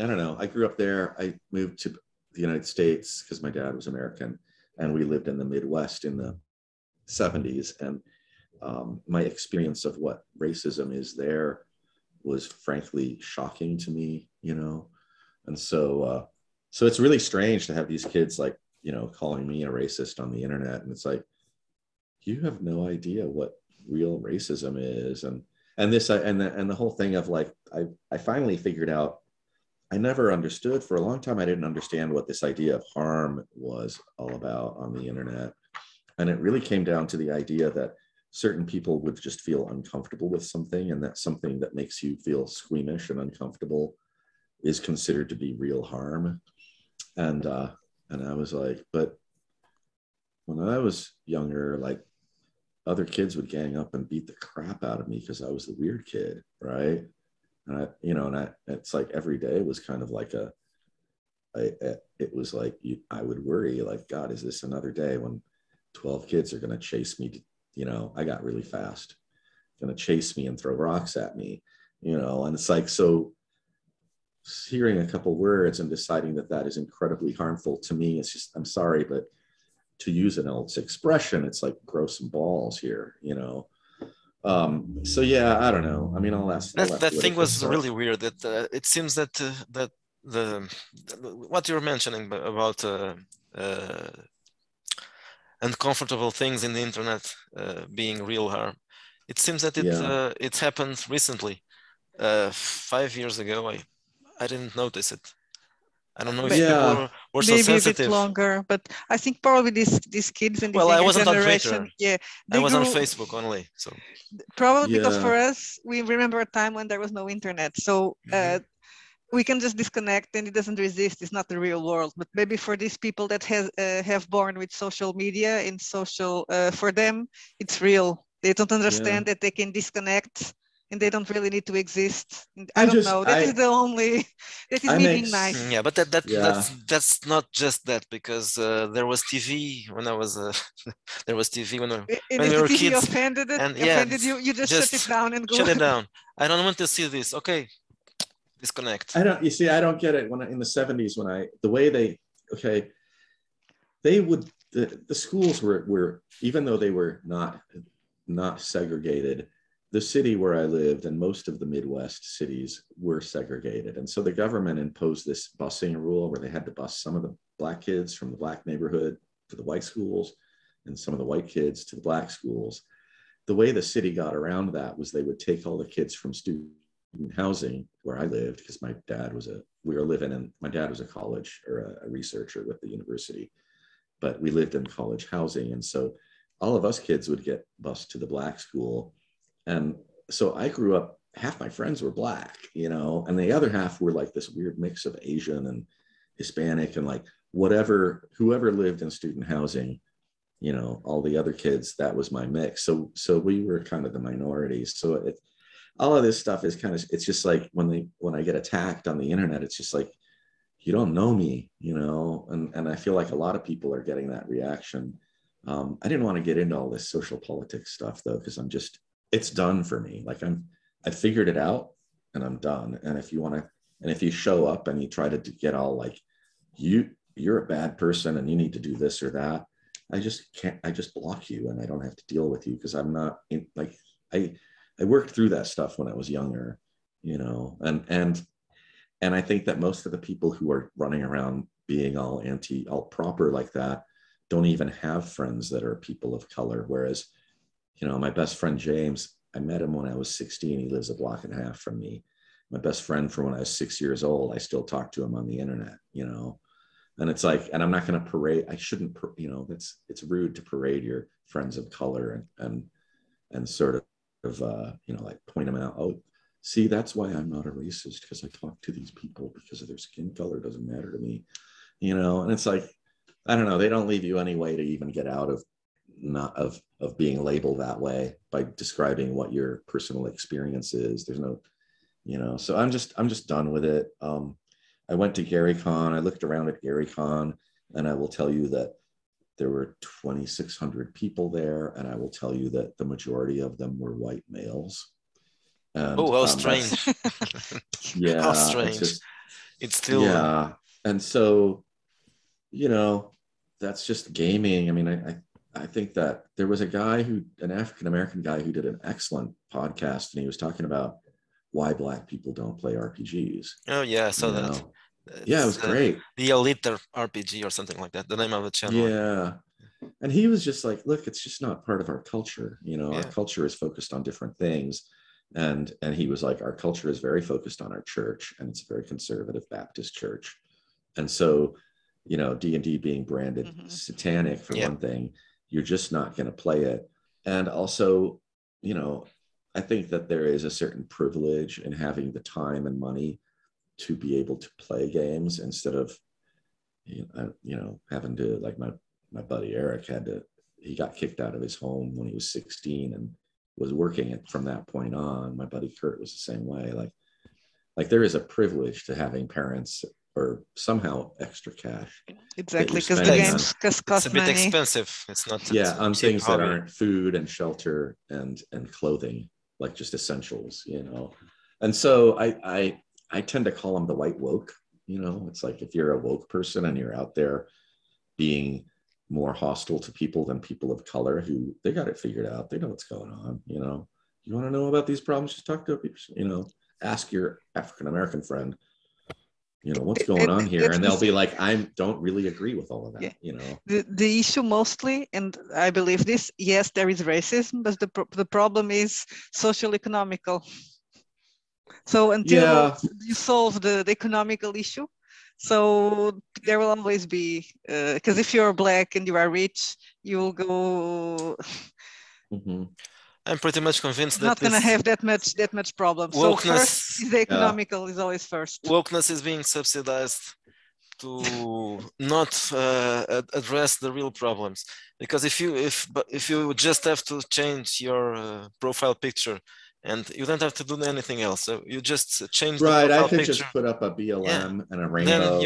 I don't know, I grew up there. I moved to the United States because my dad was American, and we lived in the Midwest in the 70s. And my experience of what racism is there was frankly shocking to me, you know. And so, so it's really strange to have these kids like, you know, calling me a racist on the internet. And it's like, you have no idea what real racism is. And the whole thing of like, I finally figured out, I never understood for a long time. I didn't understand what this idea of harm was all about on the internet. And it really came down to the idea that certain people would just feel uncomfortable with something, and that something that makes you feel squeamish and uncomfortable is considered to be real harm. And I was like, but when I was younger, like other kids would gang up and beat the crap out of me because I was the weird kid, right? And I it's like every day was kind of like it was like I would worry like, God, is this another day when 12 kids are going to chase me? You know, I got really fast, going to chase me and throw rocks at me, you know? And it's like, so hearing a couple words and deciding that that is incredibly harmful to me, it's just, I'm sorry, but to use an old expression, it's like grow some balls here, you know? So yeah, I don't know. I mean, that thing was stuff. Really weird. That it seems that what you're mentioning about uncomfortable things in the internet being real harm, it seems that it happened recently. 5 years ago, I didn't notice it. I don't know if people were so sensitive. Maybe a bit longer, but I think probably these kids and I wasn't generation, on Twitter. Yeah, I was on Facebook only. So probably because for us, we remember a time when there was no internet, so we can just disconnect, and it doesn't resist. It's not the real world. But maybe for these people that have born with social media and social, for them, it's real. They don't understand that they can disconnect, and they don't really need to exist. I don't know. That is me being nice. Yeah, but that's not just that, because there was TV when I was there was TV when we were TV kids. Offended you, just shut it down and go. Shut it down. I don't want to see this. Okay. Disconnect. I don't get it. In the 70s, the schools were, even though they were not segregated, the city where I lived and most of the Midwest cities were segregated. And so the government imposed this busing rule where they had to bus some of the black kids from the black neighborhood to the white schools and some of the white kids to the black schools. The way the city got around that was they would take all the kids from student housing where I lived, because my dad was a college or a researcher with the university, but we lived in college housing. And so all of us kids would get bused to the black school. And so I grew up, half my friends were black, you know, and the other half were like this weird mix of Asian and Hispanic and like whoever lived in student housing, you know, all the other kids, that was my mix. So we were kind of the minorities. So all of this stuff is kind of, it's just like when I get attacked on the internet, it's just like, you don't know me, you know? And I feel like a lot of people are getting that reaction. I didn't want to get into all this social politics stuff though, because it's done for me. Like I figured it out and I'm done. And if you show up and you try to get all like, you're a bad person and you need to do this or that, I just block you and I don't have to deal with you, because I'm not I worked through that stuff when I was younger, you know, and I think that most of the people who are running around being all proper like that don't even have friends that are people of color. Whereas, you know, my best friend James, I met him when I was 16. He lives a block and a half from me. My best friend from when I was 6 years old, I still talk to him on the internet, you know, and it's like, and I'm not going to parade. I shouldn't, you know, it's rude to parade your friends of color and sort of you know, like point them out. Oh, see, that's why I'm not a racist, because I talk to these people because of their skin color doesn't matter to me, you know. And it's like, I don't know, they don't leave you any way to even get out of not being labeled that way by describing what your personal experience is. There's no, you know, so I'm just done with it. I went to GaryCon. I looked around at GaryCon, and I will tell you that there were 2,600 people there, and I will tell you that the majority of them were white males. And, how strange. Yeah. How strange. It's still... Yeah. And so, you know, that's just gaming. I mean, I think that there was a guy an African-American guy who did an excellent podcast, and he was talking about why Black people don't play RPGs. Oh, yeah. So that. Yeah, it was great. The Elite RPG or something like that, the name of the channel. Yeah. And he was just like, look, it's just not part of our culture. You know, our culture is focused on different things. And he was like, our culture is very focused on our church, and it's a very conservative Baptist church. And so, you know, D&D being branded satanic for one thing, you're just not going to play it. And also, you know, I think that there is a certain privilege in having the time and money to be able to play games instead of, you know, having to, like my buddy Eric he got kicked out of his home when he was 16 and was working it from that point on. My buddy Kurt was the same way. Like there is a privilege to having parents or somehow extra cash. Exactly, because the games cost money. It's a bit expensive. It's not. Yeah, on things that aren't food and shelter and clothing, like just essentials, you know. And so I tend to call them the white woke. You know, it's like if you're a woke person and you're out there being more hostile to people than people of color who they got it figured out, they know what's going on. You know, you want to know about these problems? Just talk to people. You know, ask your African American friend, you know, what's going on here, and they'll be like, I don't really agree with all of that. Yeah. You know, the issue mostly, and I believe this. Yes, there is racism, but the problem is social economical. So until you solve the economical issue, so there will always be, because if you're Black and you are rich, you will go. Mm-hmm. I'm pretty much convinced that not going to have that much problem. Wokeness, so first is the economical is always first. Wokeness is being subsidized to not address the real problems, because if you just have to change your profile picture. And you don't have to do anything else. So you just change the profile picture. Right, I could just put up a BLM and a rainbow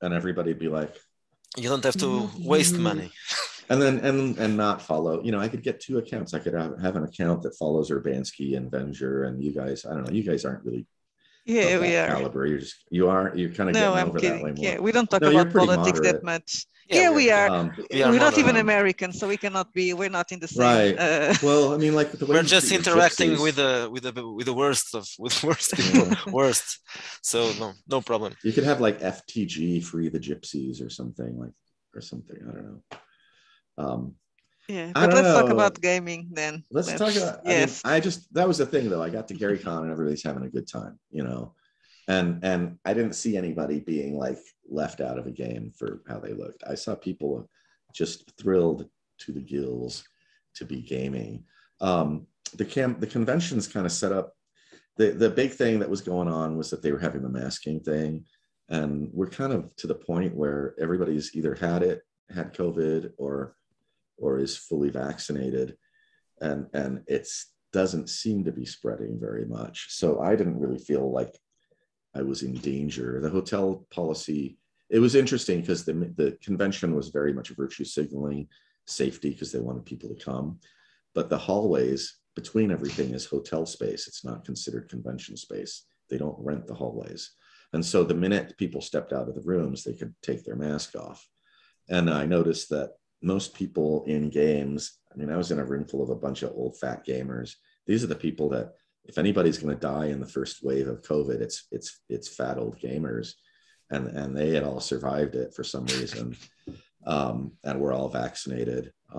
and everybody'd be like... You don't have to waste money. And then and not follow. You know, I could get two accounts. I could have an account that follows Urbanski and Venger and you guys. I don't know. You guys aren't really... Yeah, we are. Caliber. You're kind of getting over that way more. Yeah, we don't talk about politics that much. Yeah, we are. We're not even American, so we cannot be. We're not in the same. Right. Well, I mean, like the way we're just interacting gypsies, with the worst of people. Worst. So no problem. You could have like FTG, Free the Gypsies, or something. I don't know. Yeah, but let's talk about gaming then. Let's talk about. Yes. I mean, that was the thing though. I got to GaryCon and everybody's having a good time, you know. And I didn't see anybody being like left out of a game for how they looked. I saw people just thrilled to the gills to be gaming. The conventions kind of set up, the big thing that was going on was that they were having the masking thing. And we're kind of to the point where everybody's either had COVID or is fully vaccinated. And it doesn't seem to be spreading very much. So I didn't really feel like I was in danger. The hotel policy, it was interesting because the convention was very much virtue signaling safety because they wanted people to come. But the hallways between everything is hotel space. It's not considered convention space. They don't rent the hallways. And so the minute people stepped out of the rooms, they could take their mask off. And I noticed that most people in games, I mean, I was in a room full of a bunch of old fat gamers. These are the people that, if anybody's going to die in the first wave of COVID, it's fat old gamers, and they had all survived it for some reason, and we're all vaccinated. I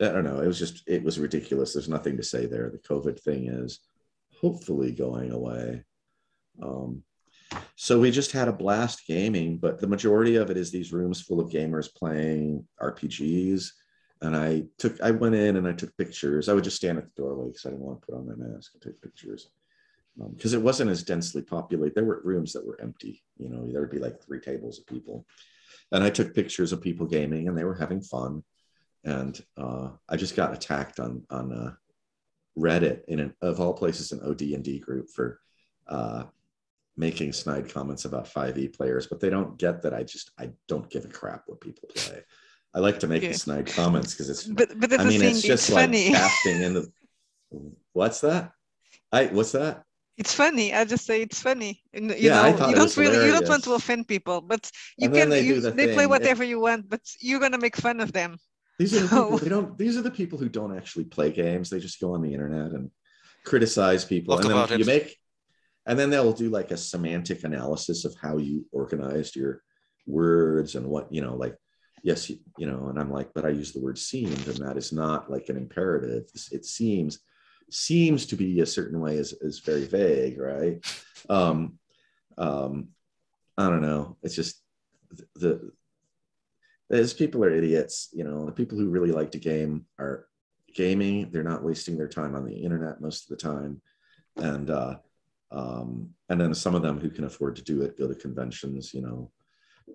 don't know. It was ridiculous. There's nothing to say there. The COVID thing is hopefully going away. So we just had a blast gaming, but the majority of it is these rooms full of gamers playing RPGs. And I went in and I took pictures. I would just stand at the doorway because I didn't want to put on my mask and take pictures because it wasn't as densely populated. There were rooms that were empty. You know, there would be like 3 tables of people. And I took pictures of people gaming, and they were having fun. And I just got attacked on Reddit in an, of all places, an OD&D group for making snide comments about 5e players, but they don't get that. I don't give a crap what people play. I like to make the snide comments because it's, but I mean, it's just like casting in the, what's that? It's funny. I just say it's funny. You don't really, hilarious. You don't want to offend people, but you can, they play whatever you want, but you're going to make fun of them. These are the people, these are the people who don't actually play games. They just go on the internet and criticize people. Look, and then and then they'll do like a semantic analysis of how you organized your words and what, you know, like, yes, you know, and I'm like, but I use the word seemed, and that is not like an imperative. It seems to be a certain way is very vague, right? I don't know. It's just as people are idiots, you know. The people who really like to game are gaming. They're not wasting their time on the internet most of the time, and then some of them who can afford to do it go to conventions. You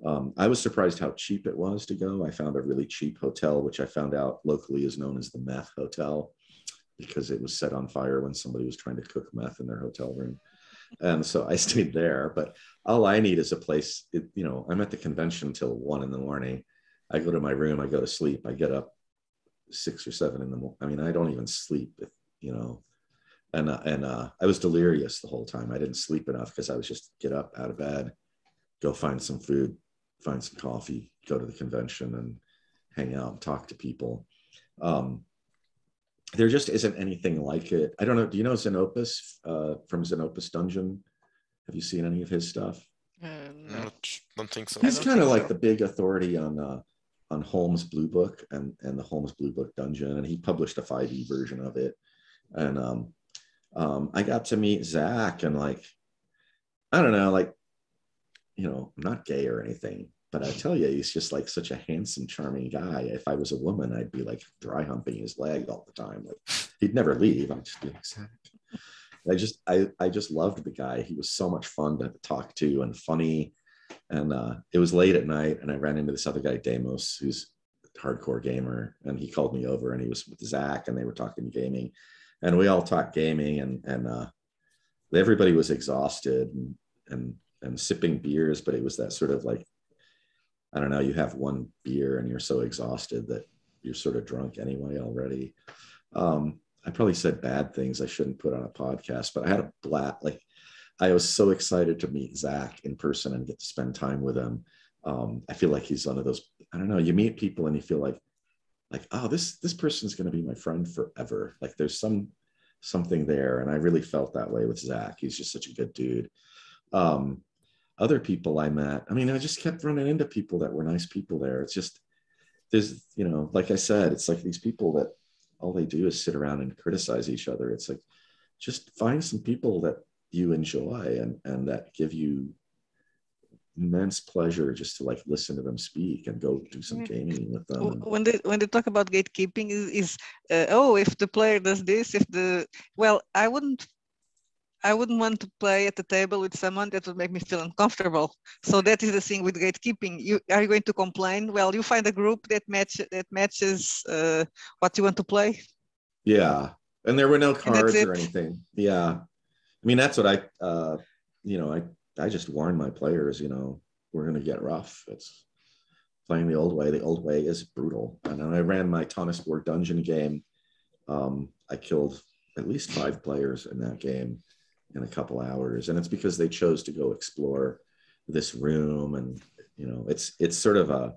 know, I was surprised how cheap it was to go. I found a really cheap hotel, which I found out locally is known as the Meth Hotel, because it was set on fire when somebody was trying to cook meth in their hotel room. And so I stayed there. But all I need is a place. You know, I'm at the convention till 1 a.m. I go to my room, I go to sleep, I get up 6 or 7 in the morning. I mean, I don't even sleep, you know, and I was delirious the whole time. I didn't sleep enough because I was just get up out of bed, go find some food, find some coffee, go to the convention and hang out and talk to people. There just isn't anything like it. I don't know. Do you know Zenopus from Zenopus Dungeon? Have you seen any of his stuff? No, I don't think so. He's kind of like the big authority on Holmes Blue Book and the Holmes Blue Book Dungeon, and he published a 5e version of it. And I got to meet Zach, and like, I don't know, like, you know, I'm not gay or anything, but I tell you, he's just like such a handsome, charming guy. If I was a woman, I'd be like dry humping his leg all the time. Like, he'd never leave. I'd just be like, Zach. I just loved the guy. He was so much fun to talk to and funny. And it was late at night, and I ran into this other guy, Deimos, who's a hardcore gamer. And he called me over, and he was with Zach, and they were talking gaming. And we all talked gaming, and everybody was exhausted and sipping beers. But it was that sort of like, I don't know, you have one beer and you're so exhausted that you're sort of drunk anyway already. I probably said bad things I shouldn't put on a podcast, but I had a blast. Like, I was so excited to meet Zach in person and get to spend time with him. I feel like he's one of those, I don't know, you meet people and you feel like, oh, this person's going to be my friend forever. Like, there's something there. And I really felt that way with Zach. He's just such a good dude. Other people I met, I mean, I just kept running into people that were nice people there. It's just, there's, you know, like I said, it's like these people that all they do is sit around and criticize each other. It's like, just find some people that you enjoy and that give you immense pleasure just to like listen to them speak and go do some gaming with them. When they talk about gatekeeping is oh, if the player does this, I wouldn't want to play at the table with someone that would make me feel uncomfortable. So that is the thing with gatekeeping. Are you going to complain? Well, you find a group that matches what you want to play. Yeah, and there were no cards or anything. Yeah, I mean, that's what I just warn my players. You know, we're going to get rough. It's playing the old way. The old way is brutal. And I ran my Tonisborg dungeon game. I killed at least 5 players in that game in a couple hours, and it's because they chose to go explore this room. And you know, it's sort of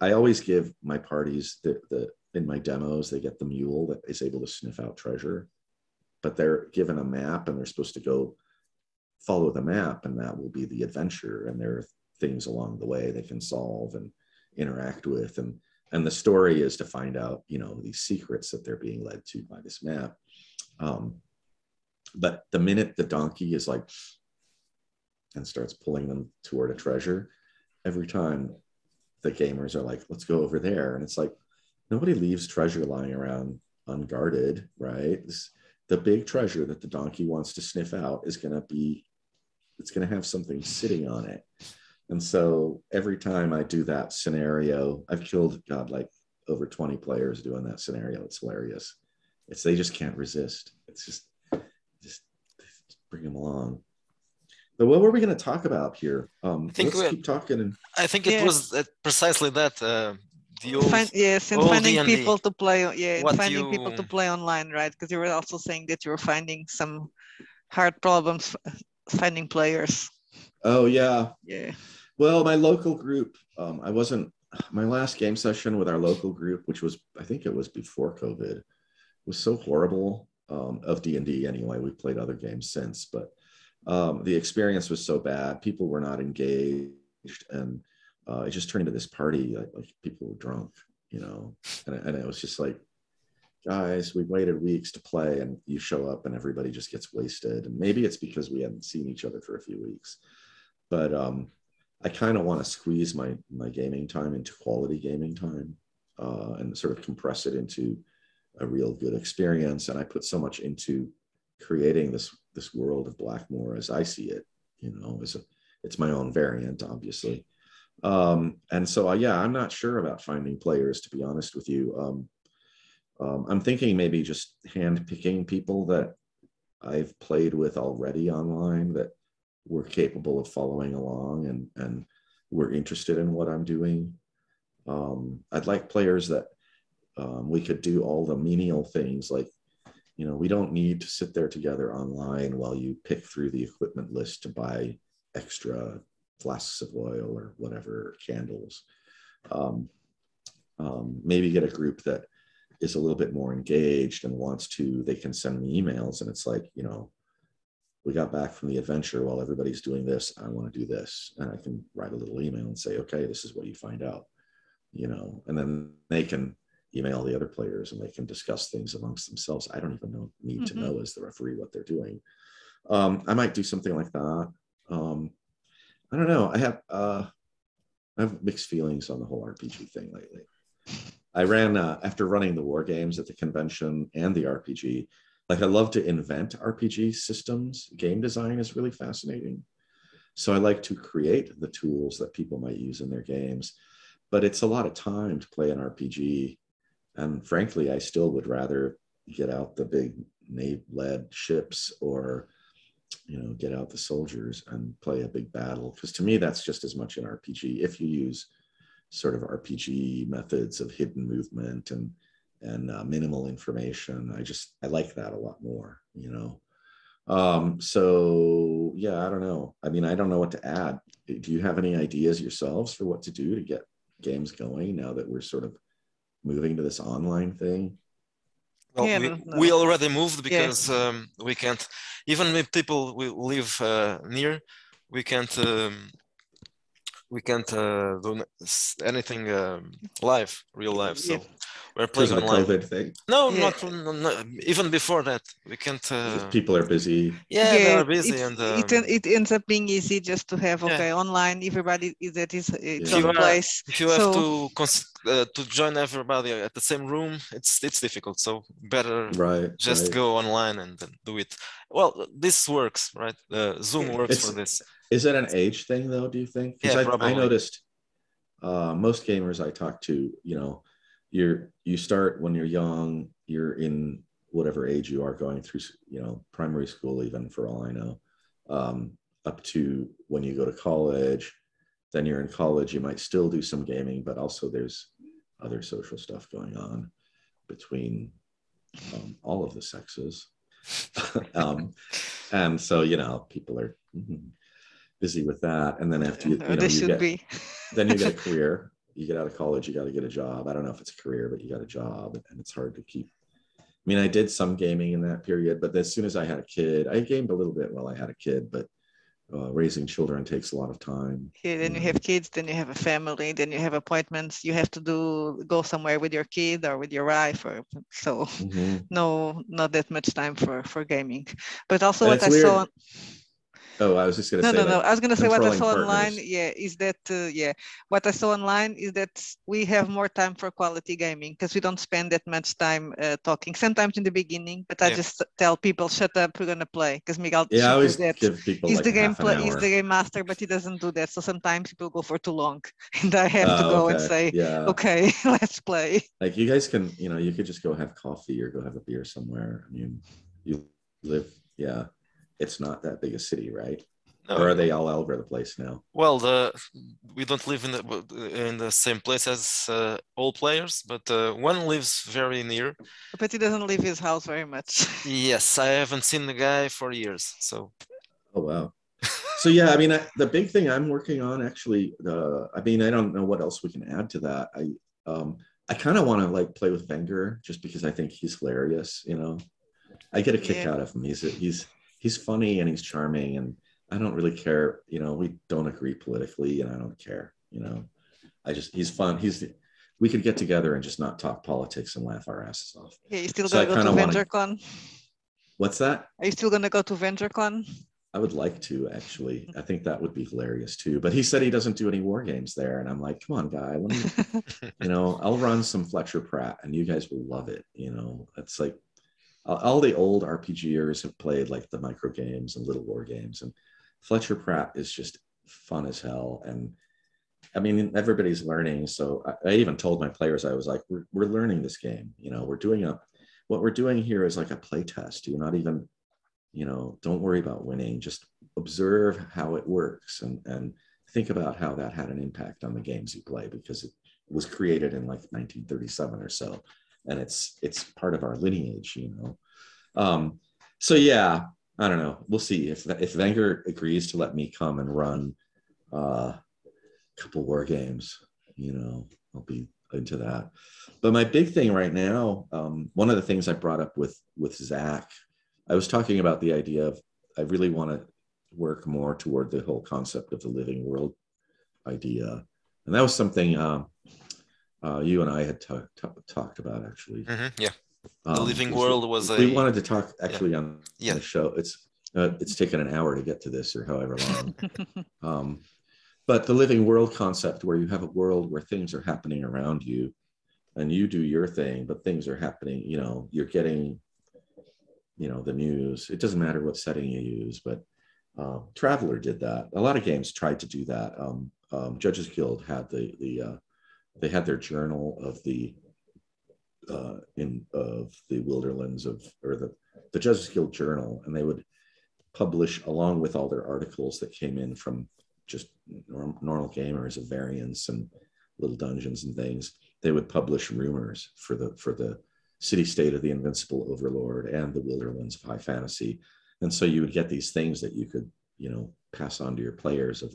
I always give my parties the in my demos, they get the mule that is able to sniff out treasure, but they're given a map and they're supposed to go follow the map, and that will be the adventure. And there are things along the way they can solve and interact with, and the story is to find out, you know, these secrets that they're being led to by this map. But the minute the donkey is like, and starts pulling them toward a treasure, every time the gamers are like, let's go over there. And it's like, nobody leaves treasure lying around unguarded, right? The big treasure that the donkey wants to sniff out is going to have something sitting on it. And so every time I do that scenario, I've killed, God, like over 20 players doing that scenario. It's hilarious. It's, they just can't resist. It's just bring them along. But what were we going to talk about here? Let's keep talking. I think it was precisely that. Finding people to play. Yeah, finding people to play online, right? Because you were also saying that you were finding some hard problems finding players. Oh yeah. Yeah. Well, my local group. I wasn't. My last game session with our local group, which was, I think it was before COVID, was so horrible. Of D&D anyway. We've played other games since, but the experience was so bad. People were not engaged, and it just turned into this party. Like people were drunk, you know. And it was just like, guys, we waited weeks to play, and you show up, and everybody just gets wasted. And maybe it's because we hadn't seen each other for a few weeks, but I kind of want to squeeze my gaming time into quality gaming time, and sort of compress it into a real good experience. And I put so much into creating this world of Blackmoor as I see it, you know, it's my own variant, obviously. And so, I'm not sure about finding players, to be honest with you. I'm thinking maybe just handpicking people that I've played with already online that were capable of following along and were interested in what I'm doing. I'd like players that we could do all the menial things, like, you know, we don't need to sit there together online while you pick through the equipment list to buy extra flasks of oil or whatever, candles. Maybe get a group that is a little bit more engaged and wants to, they can send me emails and it's like, you know, we got back from the adventure while everybody's doing this, I want to do this. And I can write a little email and say, okay, this is what you find out, you know, and then they can email the other players and they can discuss things amongst themselves. I don't even need to know as the referee what they're doing. I might do something like that. I don't know. I have mixed feelings on the whole RPG thing lately. I ran, after running the war games at the convention and the RPG, like I love to invent RPG systems. Game design is really fascinating. So I like to create the tools that people might use in their games, but it's a lot of time to play an RPG. And frankly, I still would rather get out the big nave-led ships or, you know, get out the soldiers and play a big battle. Because to me, that's just as much an RPG. If you use sort of RPG methods of hidden movement and minimal information, I like that a lot more, you know? So yeah, I don't know. I mean, I don't know what to add. Do you have any ideas yourselves for what to do to get games going now that we're sort of moving to this online thing? Well, yeah, we already moved because we can't, even with people we live near, we can't do anything live, real life. So we're playing online. COVID thing. No, not even before that. We can't. People are busy. Yeah, they are busy, it ends up being easy just to have online. Everybody it's on place. If you have to join everybody at the same room, it's difficult. So better just go online and do it. Well, this works, right? Zoom works for this. Is it an age thing, though, do you think? Because I noticed most gamers I talk to, you know, you start when you're young, you're in whatever age you are going through, you know, primary school even, for all I know, up to when you go to college. Then you're in college, you might still do some gaming, but also there's other social stuff going on between all of the sexes. And so, you know, people are... busy with that, and then after then you get a career. You get out of college, you got to get a job. I don't know if it's a career, but you got a job, and it's hard to keep. I mean, I did some gaming in that period, but as soon as I had a kid, I gamed a little bit while I had a kid. But raising children takes a lot of time. Yeah, then you have kids, then you have a family, then you have appointments. You have to go somewhere with your kid or with your wife, or so. Not that much time for gaming. But also, what I saw. Oh, I was just going to say. No. I was going to say what I saw online. Yeah, is that what I saw online is that we have more time for quality gaming because we don't spend that much time talking. Sometimes in the beginning, but I just tell people, "Shut up, we're going to play." Because Miguel, I always give people like he's the game master, but he doesn't do that. So sometimes people go for too long, and I have to go and say, "Okay, let's play." Like you guys can, you could just go have coffee or go have a beer somewhere. I mean, you live, It's not that big a city, right? No. Or are they all over the place now? Well, we don't live in the same place as all players, but one lives very near. But he doesn't leave his house very much. Yes, I haven't seen the guy for years. So. Oh wow. So yeah, I mean, the big thing I'm working on actually. I don't know what else we can add to that. I kind of want to play with Venger just because I think he's hilarious. I get a kick out of him. He's funny and he's charming, and I don't really care. We don't agree politically, and I don't care. He's fun. We could get together and just not talk politics and laugh our asses off. Yeah, you still gonna go to VengerCon? What's that? Are you still gonna go to VengerCon? I would like to actually. I think that would be hilarious too. But he said he doesn't do any war games there, and I'm like, come on, guy. Let me, I'll run some Fletcher Pratt, and you guys will love it. It's like. All the old RPGers have played the micro games and little war games, and Fletcher Pratt is just fun as hell. And I mean, everybody's learning. So I even told my players, I was like, we're learning this game. We're doing what we're doing here is a play test. You're not even, don't worry about winning. Just observe how it works and think about how that had an impact on the games you play, because it was created in 1937 or so. And it's part of our lineage, So yeah, I don't know. We'll see if Venger agrees to let me come and run a couple war games. I'll be into that. But my big thing right now, one of the things I brought up with Zach, I was talking about the idea of I really want to work more toward the whole concept of the living world idea, and that was something. You and I had talked about actually. Mm-hmm, yeah, the living world was. We wanted to talk actually on the show. It's taken an hour to get to this or however long. But the living world concept, where you have a world where things are happening around you, and you do your thing, but things are happening. You're getting, the news. It doesn't matter what setting you use, but Traveler did that. A lot of games tried to do that. Judges Guild had they had their journal of the wilderlands or the Judges Guild journal, and they would publish along with all their articles that came in from just normal gamers of variants and little dungeons and things. They would publish rumors for the city state of the Invincible Overlord and the wilderlands of high fantasy, and so you would get these things that you could pass on to your players of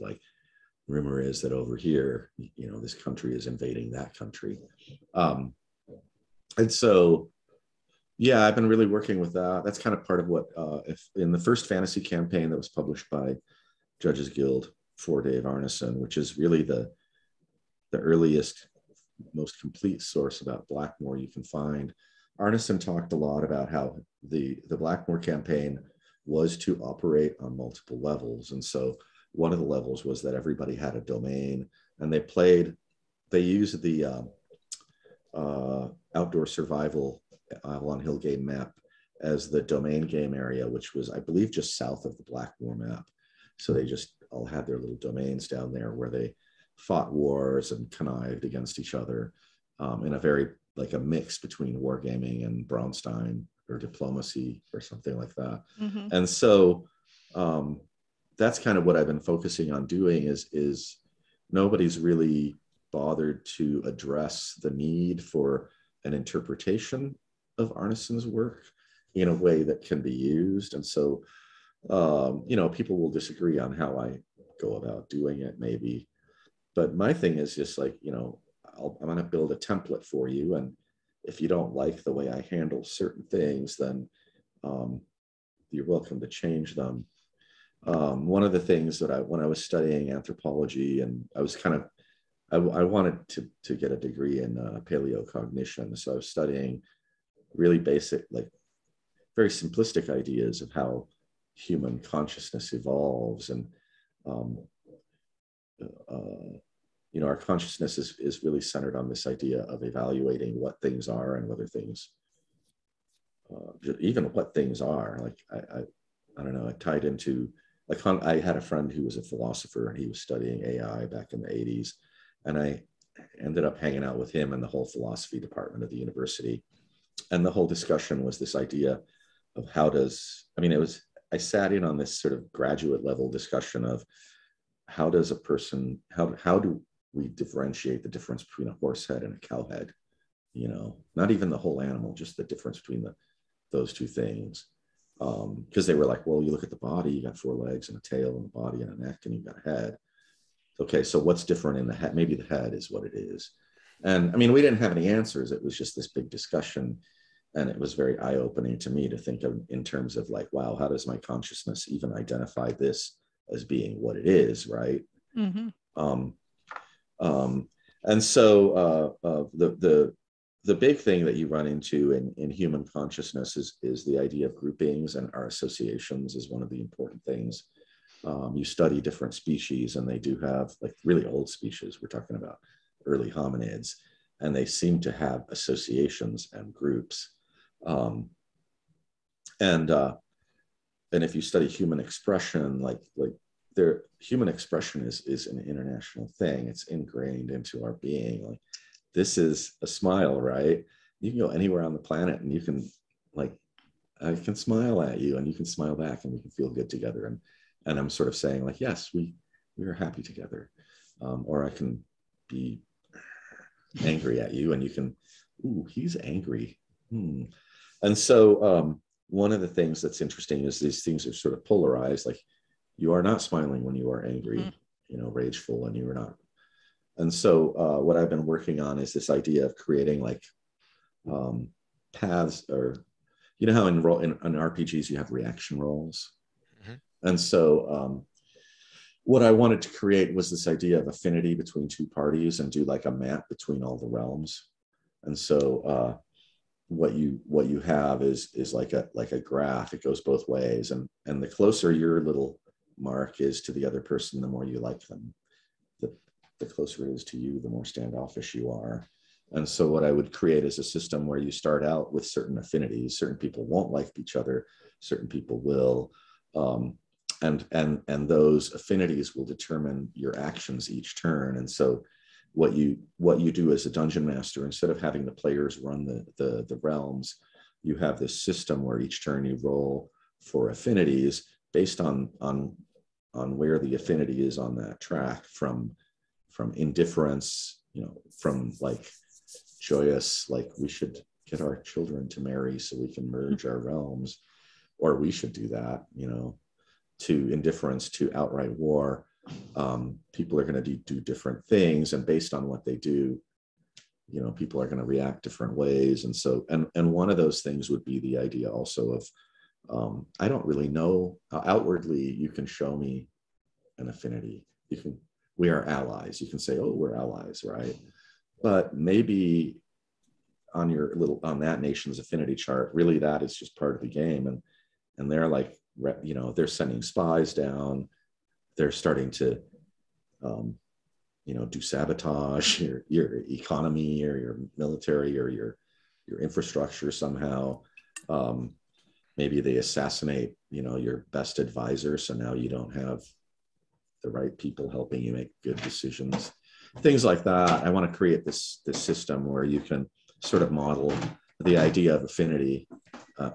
rumor is that over here, this country is invading that country. And so, yeah, I've been really working with that. That's kind of part of what, if in the first fantasy campaign that was published by Judges Guild for Dave Arneson, which is really the earliest, most complete source about Blackmoor you can find. Arneson talked a lot about how the Blackmoor campaign was to operate on multiple levels. And so one of the levels was that everybody had a domain, and they used the outdoor survival Avalon Hill game map as the domain game area, which was, I believe, just south of the Blackmoor map. So they just all had their little domains down there where they fought wars and connived against each other in a very, a mix between wargaming and Braunstein or diplomacy or something like that. Mm-hmm. And so, that's kind of what I've been focusing on doing is nobody's really bothered to address the need for an interpretation of Arneson's work in a way that can be used. And so, people will disagree on how I go about doing it maybe, but my thing is just I'm going to build a template for you. And if you don't like the way I handle certain things, then you're welcome to change them. One of the things that when I was studying anthropology, and I was I wanted to get a degree in paleocognition. So I was studying really basic, very simplistic ideas of how human consciousness evolves, and you know, our consciousness is really centered on this idea of evaluating what things are and whether things, even what things are. Like, I don't know, it tied into, like, I had a friend who was a philosopher, and he was studying AI back in the 80s. And I ended up hanging out with him and the whole philosophy department of the university. And the whole discussion was this idea of how does, I mean, it was, I sat in on this sort of graduate level discussion of how does a person, how do we differentiate the difference between a horse head and a cow head? You know, not even the whole animal, just the difference between those two things. Because they were like, well, you look at the body, you got four legs and a tail and a body and a neck, and you've got a head. Okay, so what's different in the head? Maybe the head is what it is. And I mean, we didn't have any answers. It was just this big discussion. And it was very eye-opening to me to think of in terms of like, wow, how does my consciousness even identify this as being what it is, right? Mm-hmm. And so the big thing that you run into in human consciousness is the idea of groupings, and our associations is one of the important things. You study different species, and they do have, like, really old species. We're talking about early hominids, and they seem to have associations and groups. And if you study human expression, like their human expression is an international thing. It's ingrained into our being. Like, this is a smile, right? You can go anywhere on the planet, and you can, like, I can smile at you, and you can smile back, and we can feel good together. And I'm sort of saying, like, yes, we are happy together. Or I can be angry at you, and you can, ooh, he's angry. And so one of the things that's interesting is these things are sort of polarized. Like, you are not smiling when you are angry, you know, rageful, and you are not. And so what I've been working on is this idea of creating, like, paths, or, you know how in RPGs you have reaction roles. And so what I wanted to create was this idea of affinity between two parties, and do like a map between all the realms. And so what you have is like a graph. It goes both ways, and the closer your little mark is to the other person, the more you like them. The closer it is to you, the more standoffish you are. And so what I would create is a system where you start out with certain affinities. Certain people won't like each other, certain people will. And those affinities will determine your actions each turn. And so what you do as a dungeon master, instead of having the players run the realms, you have this system where each turn you roll for affinities based on where the affinity is on that track, from indifference, you know, from like joyous, like we should get our children to marry so we can merge our realms, or we should do that, you know, to indifference, to outright war. People are going to do different things, and based on what they do, you know, people are going to react different ways. And so, and one of those things would be the idea also of, I don't really know, outwardly, you can show me an affinity. You can, we are allies. You can say, oh, we're allies, right? But maybe on your little, on that nation's affinity chart, really that is just part of the game. And they're like, you know, they're sending spies down. They're starting to, you know, do sabotage your economy or your military or your infrastructure somehow. Maybe they assassinate, you know, your best advisor. So now you don't have the right people helping you make good decisions, things like that. I want to create this system where you can sort of model the idea of affinity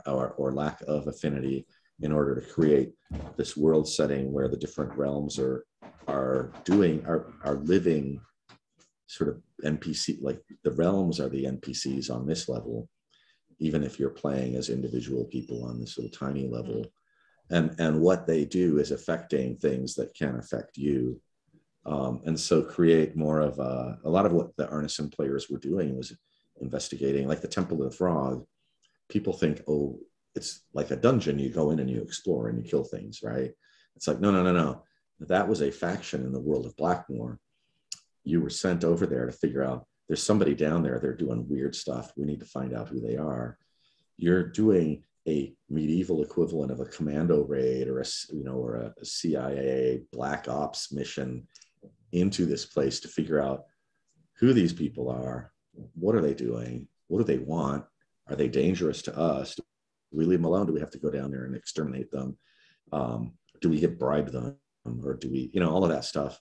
or lack of affinity in order to create this world setting where the different realms are living sort of NPC, like the realms are the NPCs on this level, even if you're playing as individual people on this little tiny level. And what they do is affecting things that can affect you. And so create more of a lot of what the Arneson players were doing was investigating, like the Temple of the Frog. People think, oh, it's like a dungeon, you go in and you explore and you kill things, right? It's like, no. That was a faction in the world of Blackmoor. You were sent over there to figure out there's somebody down there, they're doing weird stuff. We need to find out who they are. You're doing a medieval equivalent of a commando raid or a CIA black ops mission into this place to figure out who these people are, what are they doing, what do they want, are they dangerous to us, do we leave them alone, do we have to go down there and exterminate them, do we bribe them, or do we, all of that stuff.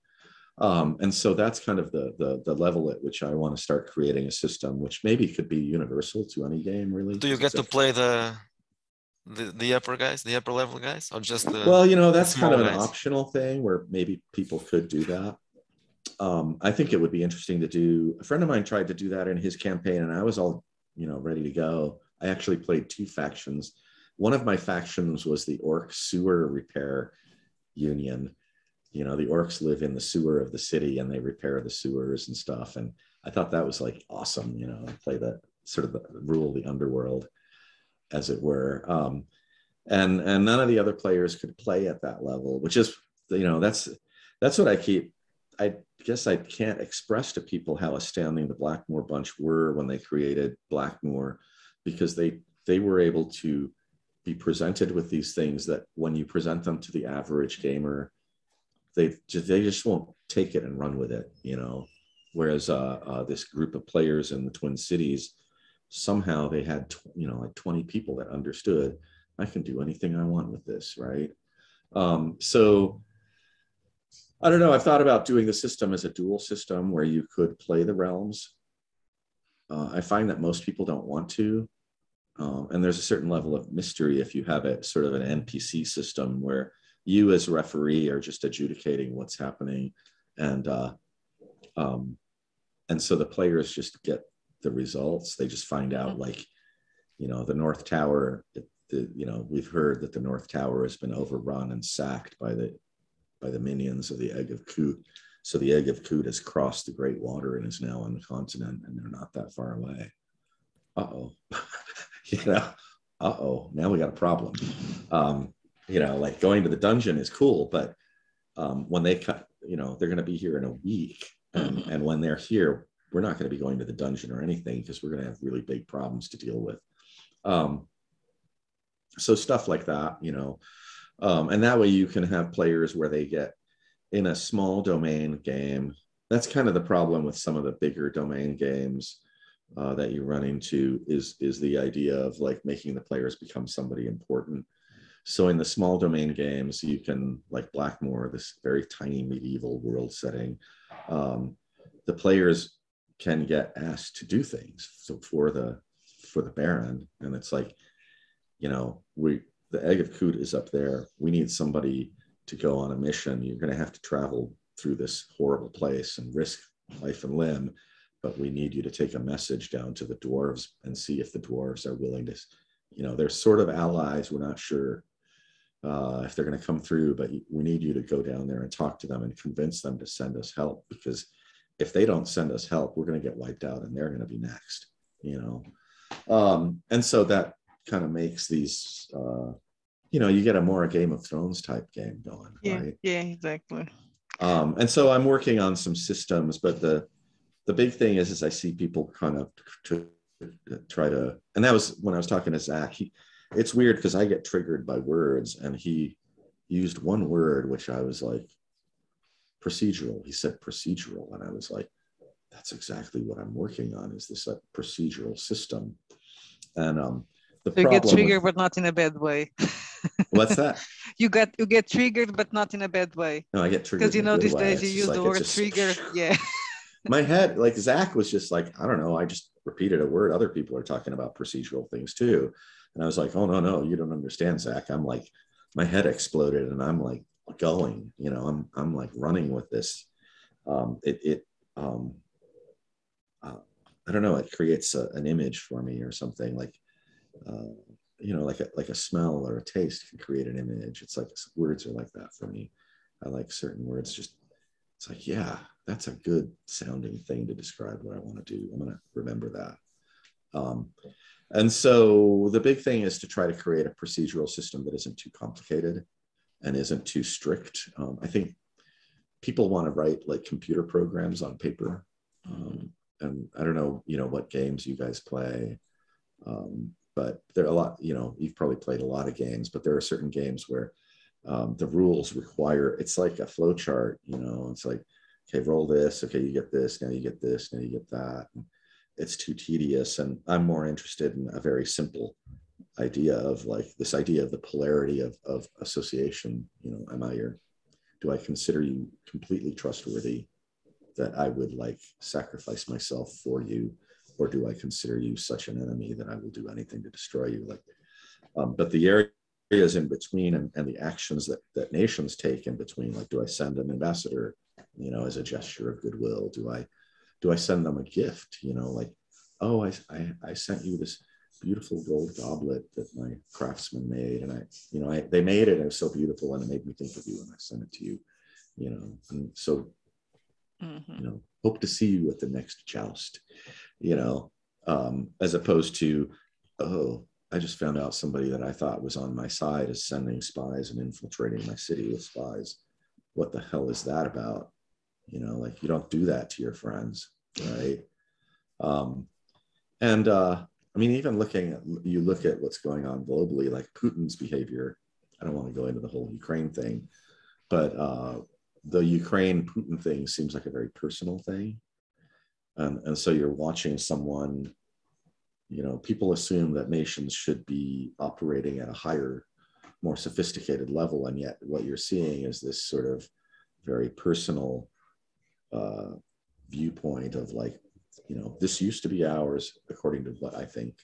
And so that's kind of the level at which I want to start creating a system, which maybe could be universal to any game, really. Do you get to play the upper guys, the upper level guys, or just the? Well, that's kind of an optional thing where maybe people could do that. I think it would be interesting to do. A friend of mine tried to do that in his campaign, and I was all, ready to go. I actually played two factions. One of my factions was the Orc Sewer Repair Union. The orcs live in the sewer of the city and they repair the sewers and stuff. And I thought that was like awesome, play that sort of rule the underworld, as it were. And none of the other players could play at that level, which is, that's what I guess I can't express to people how astounding the Blackmoor bunch were when they created Blackmoor, because they were able to be presented with these things that when you present them to the average gamer, they just won't take it and run with it, Whereas this group of players in the Twin Cities, somehow they had, 20 people that understood, I can do anything I want with this, right? So I don't know. I've thought about doing the system as a dual system where you could play the realms. I find that most people don't want to. And there's a certain level of mystery if you have a sort of an NPC system where you as referee are just adjudicating what's happening, and so the players just get the results. They just find out, like, the North Tower. We've heard that the North Tower has been overrun and sacked by the minions of the Egg of Coot. So the Egg of Coot has crossed the Great Water and is now on the continent, and they're not that far away. Now we got a problem. Like going to the dungeon is cool, but when they cut, they're going to be here in a week. And when they're here, we're not going to be going to the dungeon or anything because we're going to have really big problems to deal with. So stuff like that, and that way you can have players where they get in a small domain game. That's kind of the problem with some of the bigger domain games that you run into is the idea of like making the players become somebody important. So in the small domain games, you can, like Blackmoor, this very tiny medieval world setting, the players can get asked to do things for the Baron. And it's like, the Egg of Coot is up there. We need somebody to go on a mission. You're going to have to travel through this horrible place and risk life and limb, but we need you to take a message down to the dwarves and see if the dwarves are willing to, they're sort of allies. We're not sure if they're going to come through, but we need you to go down there and talk to them and convince them to send us help, because if they don't send us help, we're going to get wiped out and they're going to be next, and so that kind of makes these you get a Game of Thrones type game going, right? Yeah, exactly. And so I'm working on some systems, but the big thing is I see people kind of try to, and that was when I was talking to Zach. It's weird because I get triggered by words, and he used one word which I was like, procedural. He said procedural, and I was like, that's exactly what I'm working on, is this like procedural system. And you get triggered but not in a bad way. What's that? You get triggered but not in a bad way. No, I get triggered because these days you use the word trigger. Yeah. My head, like Zach was just like, I don't know, I just repeated a word. Other people are talking about procedural things too. And I was like, oh, no, you don't understand, Zach. I'm like, my head exploded and I'm like going, I'm like running with this. I don't know, it creates an image for me or something, like, like a smell or a taste can create an image. It's like words are like that for me. I like certain words, it's like, yeah, that's a good sounding thing to describe what I want to do. I'm going to remember that. And so the big thing is to try to create a procedural system that isn't too complicated and isn't too strict. I think people want to write like computer programs on paper. And I don't know, what games you guys play. but there are a lot, you know, you've probably played a lot of games, but there are certain games where the rules require, it's like a flow chart, you know, it's like, okay, roll this, okay, you get this, now you get this, now you get that. And it's too tedious. And I'm more interested in a very simple idea of like this idea of the polarity of association. You know, am I your, do I consider you completely trustworthy that I would like sacrifice myself for you? Or do I consider you such an enemy that I will do anything to destroy you? Like, but the areas in between and the actions that nations take in between, like, do I send an ambassador, you know, as a gesture of goodwill? Do I send them a gift? You know, like, oh, I sent you this beautiful gold goblet that my craftsman made, and I, you know, they made it. It was so beautiful, and it made me think of you, and I sent it to you. You know, and so, you know, hope to see you at the next joust. You know, as opposed to, oh, I just found out somebody that I thought was on my side is sending spies and infiltrating my city with spies. What the hell is that about? You know, like, you don't do that to your friends, right? I mean, even you look at what's going on globally, like Putin's behavior. I don't want to go into the whole Ukraine thing, but the Ukraine-Putin thing seems like a very personal thing. And so you're watching someone, you know, people assume that nations should be operating at a higher, more sophisticated level. And yet what you're seeing is this sort of very personal viewpoint of like, you know, this used to be ours according to what I think.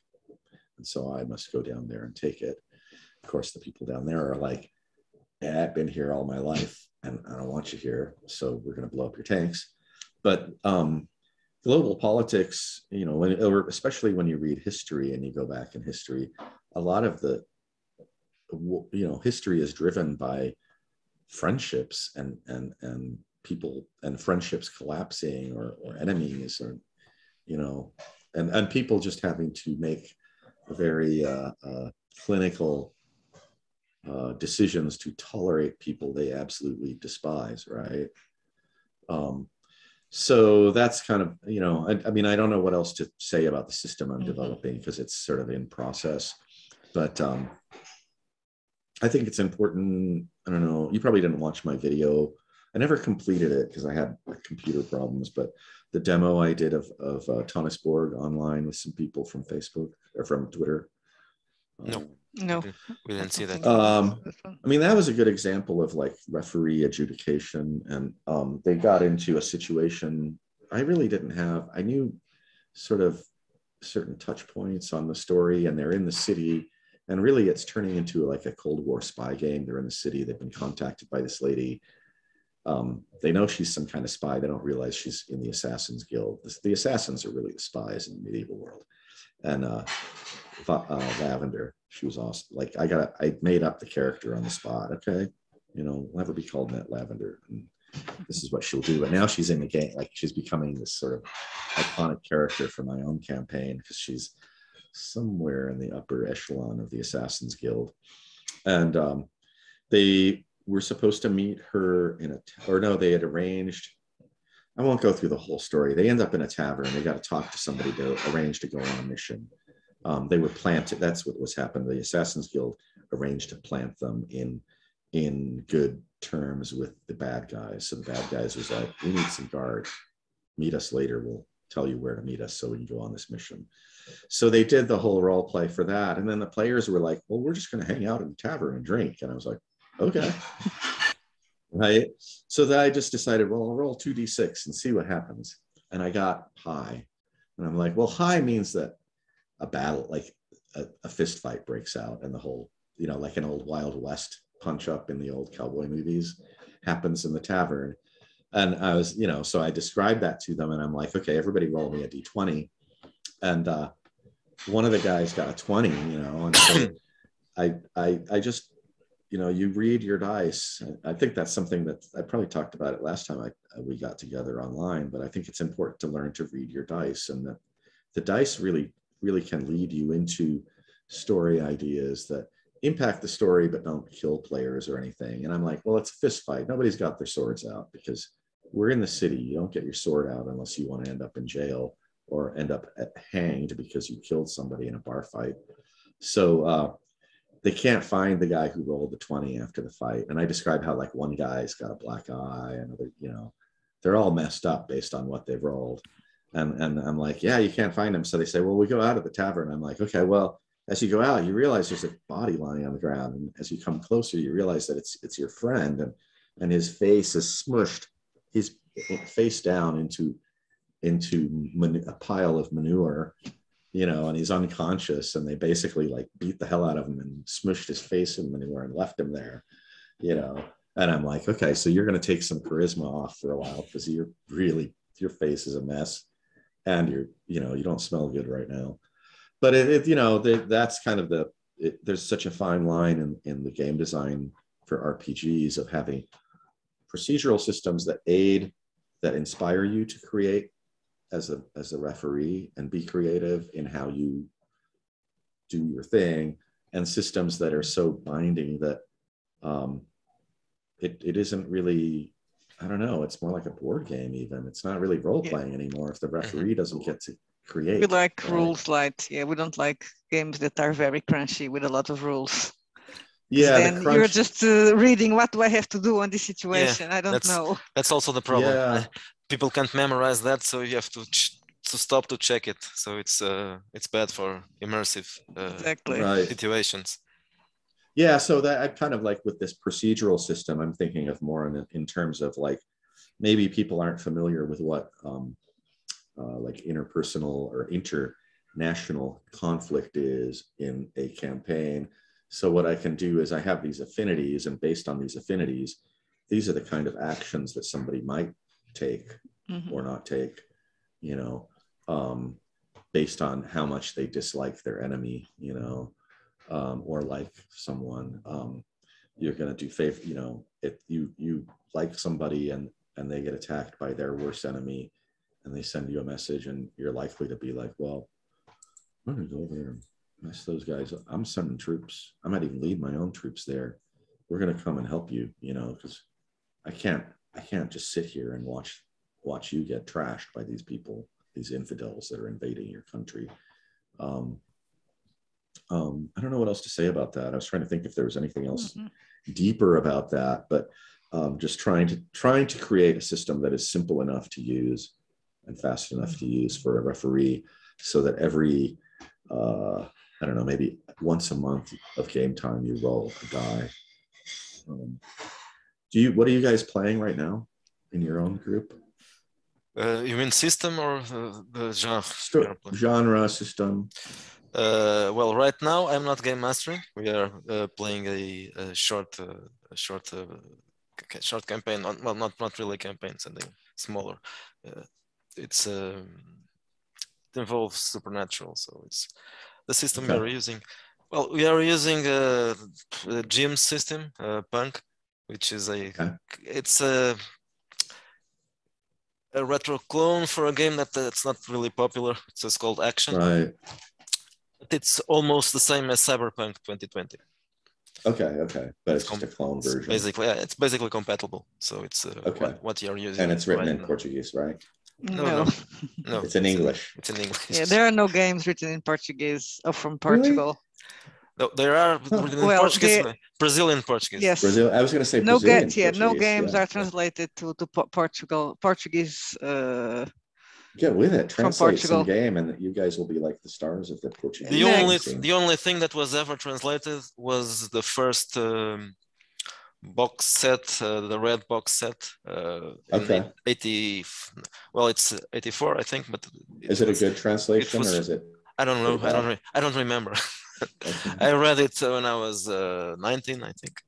And so I must go down there and take it. Of course, the people down there are like, yeah, I've been here all my life and I don't want you here. So we're going to blow up your tanks. But, global politics, you know, especially when you read history and you go back in history, a lot of the, you know, history is driven by friendships and people and friendships collapsing or enemies or, you know, and people just having to make very clinical decisions to tolerate people they absolutely despise, right? So that's kind of, you know, I mean, I don't know what else to say about the system I'm developing because it's sort of in process, but I think it's important. I don't know, you probably didn't watch my video. I never completed it because I had computer problems, but the demo I did of Tonisborg online with some people from Facebook or from Twitter. No, we didn't see that. I mean, that was a good example of like referee adjudication, and they got into a situation I really didn't have. I knew sort of certain touch points on the story, and they're in the city, and really it's turning into like a Cold War spy game. They're in the city. They've been contacted by this lady. They know she's some kind of spy. They don't realize she's in the Assassin's Guild. The assassins are really the spies in the medieval world, and Lavender. She was awesome. Like I made up the character on the spot. Okay, you know, we'll have her be called Net Lavender, and this is what she'll do. But now she's in the game. Like she's becoming this sort of iconic character for my own campaign because she's somewhere in the upper echelon of the Assassin's Guild. And they were supposed to meet her in they had arranged. I won't go through the whole story. They end up in a tavern. They got to talk to somebody to arrange to go on a mission. They were planted. That's what was happened. The Assassin's Guild arranged to plant them in good terms with the bad guys. So the bad guys was like, we need some guards. Meet us later. We'll tell you where to meet us so we can go on this mission. So they did the whole role play for that. And then the players were like, well, we're just going to hang out in the tavern and drink. And I was like, okay. Right. So then I just decided, well, I'll roll 2d6 and see what happens. And I got high. And I'm like, well, high means that a battle, like a fist fight breaks out, and the whole, you know, like an old Wild West punch up in the old cowboy movies happens in the tavern. And I was, you know, so I described that to them, and I'm like, okay, everybody roll me a d20. And one of the guys got a 20, you know, and so I just, you know, you read your dice. I think that's something that I probably talked about it last time we got together online, but I think it's important to learn to read your dice, and that the dice really can lead you into story ideas that impact the story, but don't kill players or anything. And I'm like, well, it's a fist fight. Nobody's got their swords out because we're in the city. You don't get your sword out unless you want to end up in jail or end up hanged because you killed somebody in a bar fight. So they can't find the guy who rolled the 20 after the fight. And I describe how like one guy's got a black eye, another, you know, they're all messed up based on what they've rolled. And I'm like, yeah, you can't find him. So they say, well, we go out of the tavern. I'm like, okay, well, as you go out, you realize there's a body lying on the ground. And as you come closer, you realize that it's your friend, and his face is smushed. He's face down into a pile of manure, you know, and he's unconscious, and they basically like beat the hell out of him and smushed his face in manure and left him there, you know. And I'm like, okay, so you're going to take some charisma off for a while because you're really, your face is a mess, and you're, you know, you don't smell good right now. But it you know, that's kind of there's such a fine line in the game design for RPGs of having procedural systems that aid, that inspire you to create as a referee and be creative in how you do your thing, and systems that are so binding that it isn't really, I don't know, it's more like a board game even. It's not really role-playing anymore if the referee doesn't get to create. We like rules light. Yeah, we don't like games that are very crunchy with a lot of rules. Yeah, then you're just reading, what do I have to do on this situation? Yeah, I don't know. That's also the problem. Yeah. People can't memorize that, so you have to stop to check it. So it's bad for immersive situations. Yeah, so that I kind of like with this procedural system, I'm thinking of more in terms of like, maybe people aren't familiar with what like interpersonal or international conflict is in a campaign. So what I can do is I have these affinities, and based on these affinities, these are the kind of actions that somebody might take or not take, you know, based on how much they dislike their enemy, you know, or like someone. You're going to do favor, you know, if you like somebody and they get attacked by their worst enemy and they send you a message, and you're likely to be like, well, I'm going to go over there and mess those guys up. I'm sending troops. I might even lead my own troops there. We're going to come and help you, you know, because I can't just sit here and watch you get trashed by these people, these infidels that are invading your country. I don't know what else to say about that. I was trying to think if there was anything else deeper about that, but just trying to create a system that is simple enough to use and fast enough to use for a referee, so that every I don't know, maybe once a month of game time, you roll a die. What are you guys playing right now in your own group? You mean system or the genre? Genre, system. Well, right now I'm not game mastering. We are playing a short campaign. Well, not really campaign, something smaller. It involves supernatural, so it's the system we are using. Well, we are using the gym system, Punk, which is a retro clone for a game that's not really popular. So it's called Action. Right. It's almost the same as Cyberpunk 2020. Okay, but it's just a clone version. Basically, it's basically compatible. So it's what you're using. And it's written in Portuguese, right? No. It's in English. It's in English. Yeah, there are no games written in Portuguese or from Portugal. Really? No, there are Portuguese, Brazilian Portuguese. Yes, Brazil. I was going to say no. No games are translated to Portugal Portuguese. Get with it. Translate some game, and you guys will be like the stars of the Portuguese. The only thing that was ever translated was the first box set, the red box set. In 80. Well, it's 84, I think. But is it a good translation, or is it? I don't know. I don't remember. I read it when I was 19, I think.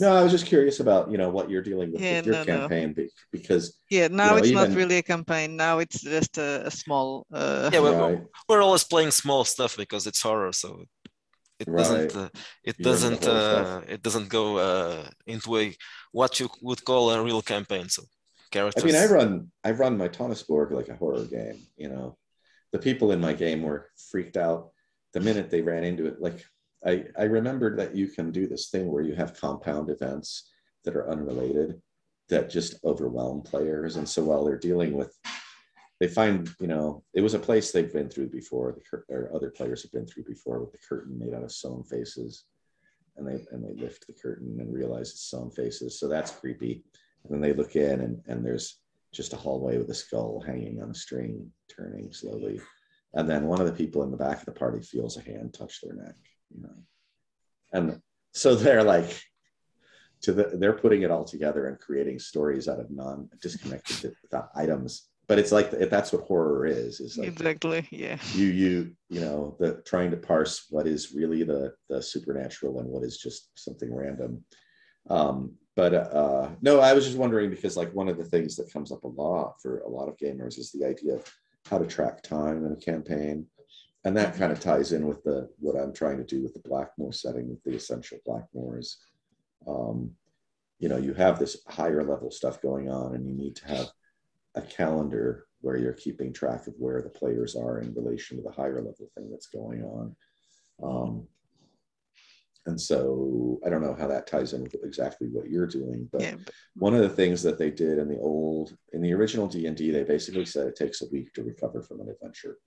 No, I was just curious about, you know, what you're dealing with your campaign, because now it's not really a campaign. Now it's just a small. We're always playing small stuff because it's horror, so it doesn't go into what you would call a real campaign. So characters. I mean, I run my Tonisborg like a horror game. You know, the people in my game were freaked out the minute they ran into it. Like, I remembered that you can do this thing where you have compound events that are unrelated that just overwhelm players. And so while they're dealing with they find, you know, it was a place they've been through before, or other players have been through before, with the curtain made out of sewn faces, and they lift the curtain and realize it's sewn faces, so that's creepy. And then they look in, and there's just a hallway with a skull hanging on a string, turning slowly. And then one of the people in the back of the party feels a hand touch their neck, you know. And so they're like, they're putting it all together and creating stories out of disconnected items. But it's like, that's what horror is like, exactly, yeah. You know, trying to parse what is really the supernatural and what is just something random. No, I was just wondering, because like one of the things that comes up a lot for a lot of gamers is the idea of how to track time in a campaign. And that kind of ties in with what I'm trying to do with the Blackmoor setting, with the essential Blackmoors. You know, you have this higher level stuff going on, and you need to have a calendar where you're keeping track of where the players are in relation to the higher level thing that's going on. And so I don't know how that ties in with exactly what you're doing, but yeah. One of the things that they did in the original D&D, they basically said it takes a week to recover from an adventure.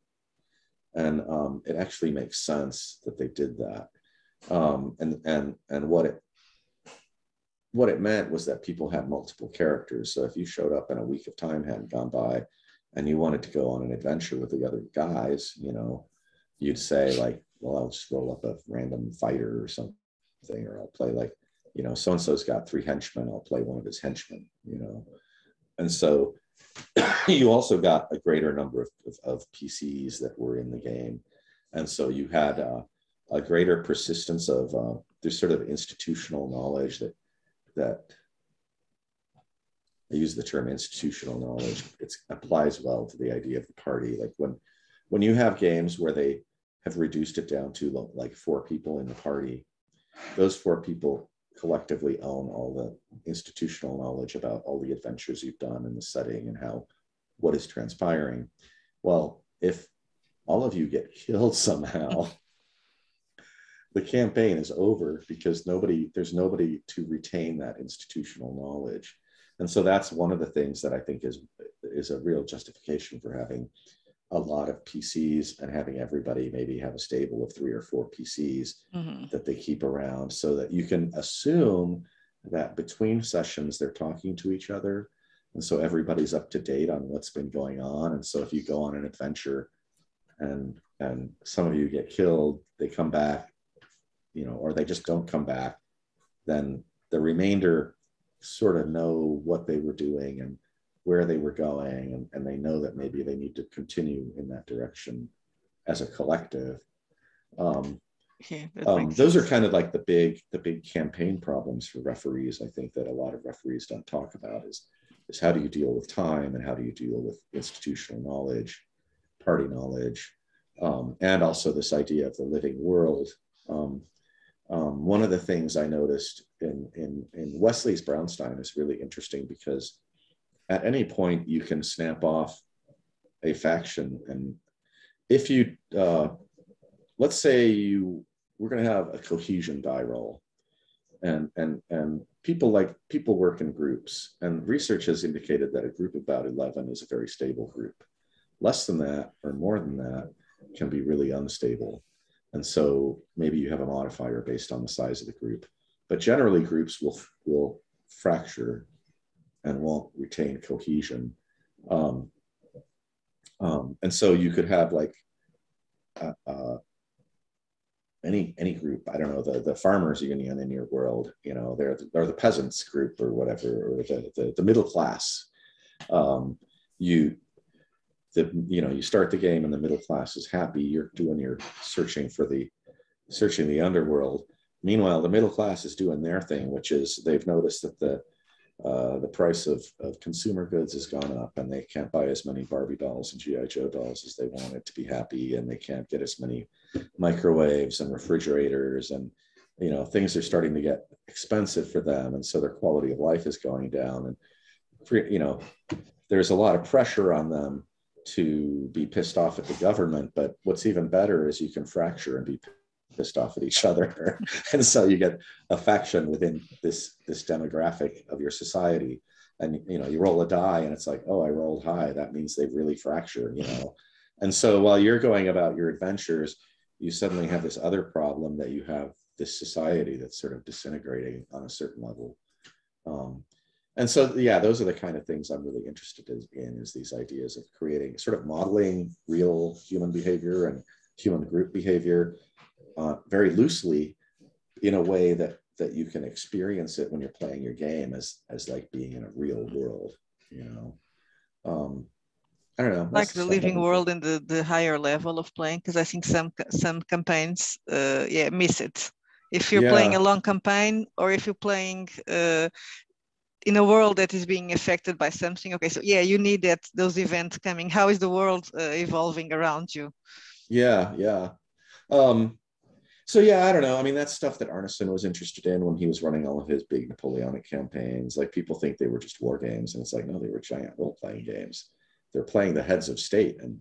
And it actually makes sense that they did that. And what it meant was that people had multiple characters. So if you showed up and a week of time hadn't gone by and you wanted to go on an adventure with the other guys, you know, you'd say like, well, I'll just roll up a random fighter or something, or I'll play like, you know, so-and-so's got three henchmen, I'll play one of his henchmen, you know. And so you also got a greater number of PCs that were in the game. And so you had a greater persistence of this sort of institutional knowledge that I use the term institutional knowledge. It applies well to the idea of the party. Like when you have games where they have reduced it down to like 4 people in the party, those 4 people collectively own all the institutional knowledge about all the adventures you've done in the setting and what is transpiring. Well, if all of you get killed somehow, the campaign is over, because there's nobody to retain that institutional knowledge. And so that's one of the things that I think is a real justification for having a lot of PCs and having everybody maybe have a stable of 3 or 4 PCs that they keep around, so that you can assume that between sessions they're talking to each other. And so everybody's up to date on what's been going on. And so if you go on an adventure and some of you get killed, they come back, you know, or they just don't come back, then the remainder sort of know what they were doing and where they were going, and they know that maybe they need to continue in that direction as a collective. Those are kind of like the big campaign problems for referees, I think, that a lot of referees don't talk about is how do you deal with time, and how do you deal with institutional knowledge, party knowledge, and also this idea of the living world. One of the things I noticed in Wesley's Braunstein is really interesting, because at any point you can snap off a faction, and if you let's say we're going to have a cohesion die roll, and people work in groups, and research has indicated that a group of about 11 is a very stable group. Less than that or more than that can be really unstable. And so maybe you have a modifier based on the size of the group, but generally groups will fracture and won't retain cohesion. And so you could have like any group, I don't know, the farmers union in your world, you know, they're the peasants group or whatever, or the middle class. You start the game and the middle class is happy. You're searching for the underworld. Meanwhile, the middle class is doing their thing, which is they've noticed that the price of consumer goods has gone up, and they can't buy as many Barbie dolls and G.I. Joe dolls as they wanted to be happy, and they can't get as many microwaves and refrigerators, and you know, things are starting to get expensive for them, and so their quality of life is going down, and you know, there's a lot of pressure on them to be pissed off at the government. But what's even better is you can fracture and be pissed off at each other. And so you get a faction within this demographic of your society. and you know, you roll a die and it's like, oh, I rolled high, that means they've really fractured, you know. And so while you're going about your adventures, you suddenly have this other problem that you have this society that's sort of disintegrating on a certain level. And so, yeah, those are the kind of things I'm really interested in, is these ideas of creating, sort of modeling real human behavior and human group behavior very loosely in a way that you can experience it when you're playing your game as like being in a real world, you know. I don't know. Like the living world and the higher level of playing, because I think some campaigns, miss it. If you're playing a long campaign, or if you're playing in a world that is being affected by something, okay, so yeah, you need those events coming. How is the world evolving around you? Yeah. So yeah, I don't know. I mean, that's stuff that Arneson was interested in when he was running all of his big Napoleonic campaigns. Like, people think they were just war games, and it's like, no, they were giant role-playing games. They're playing the heads of state, and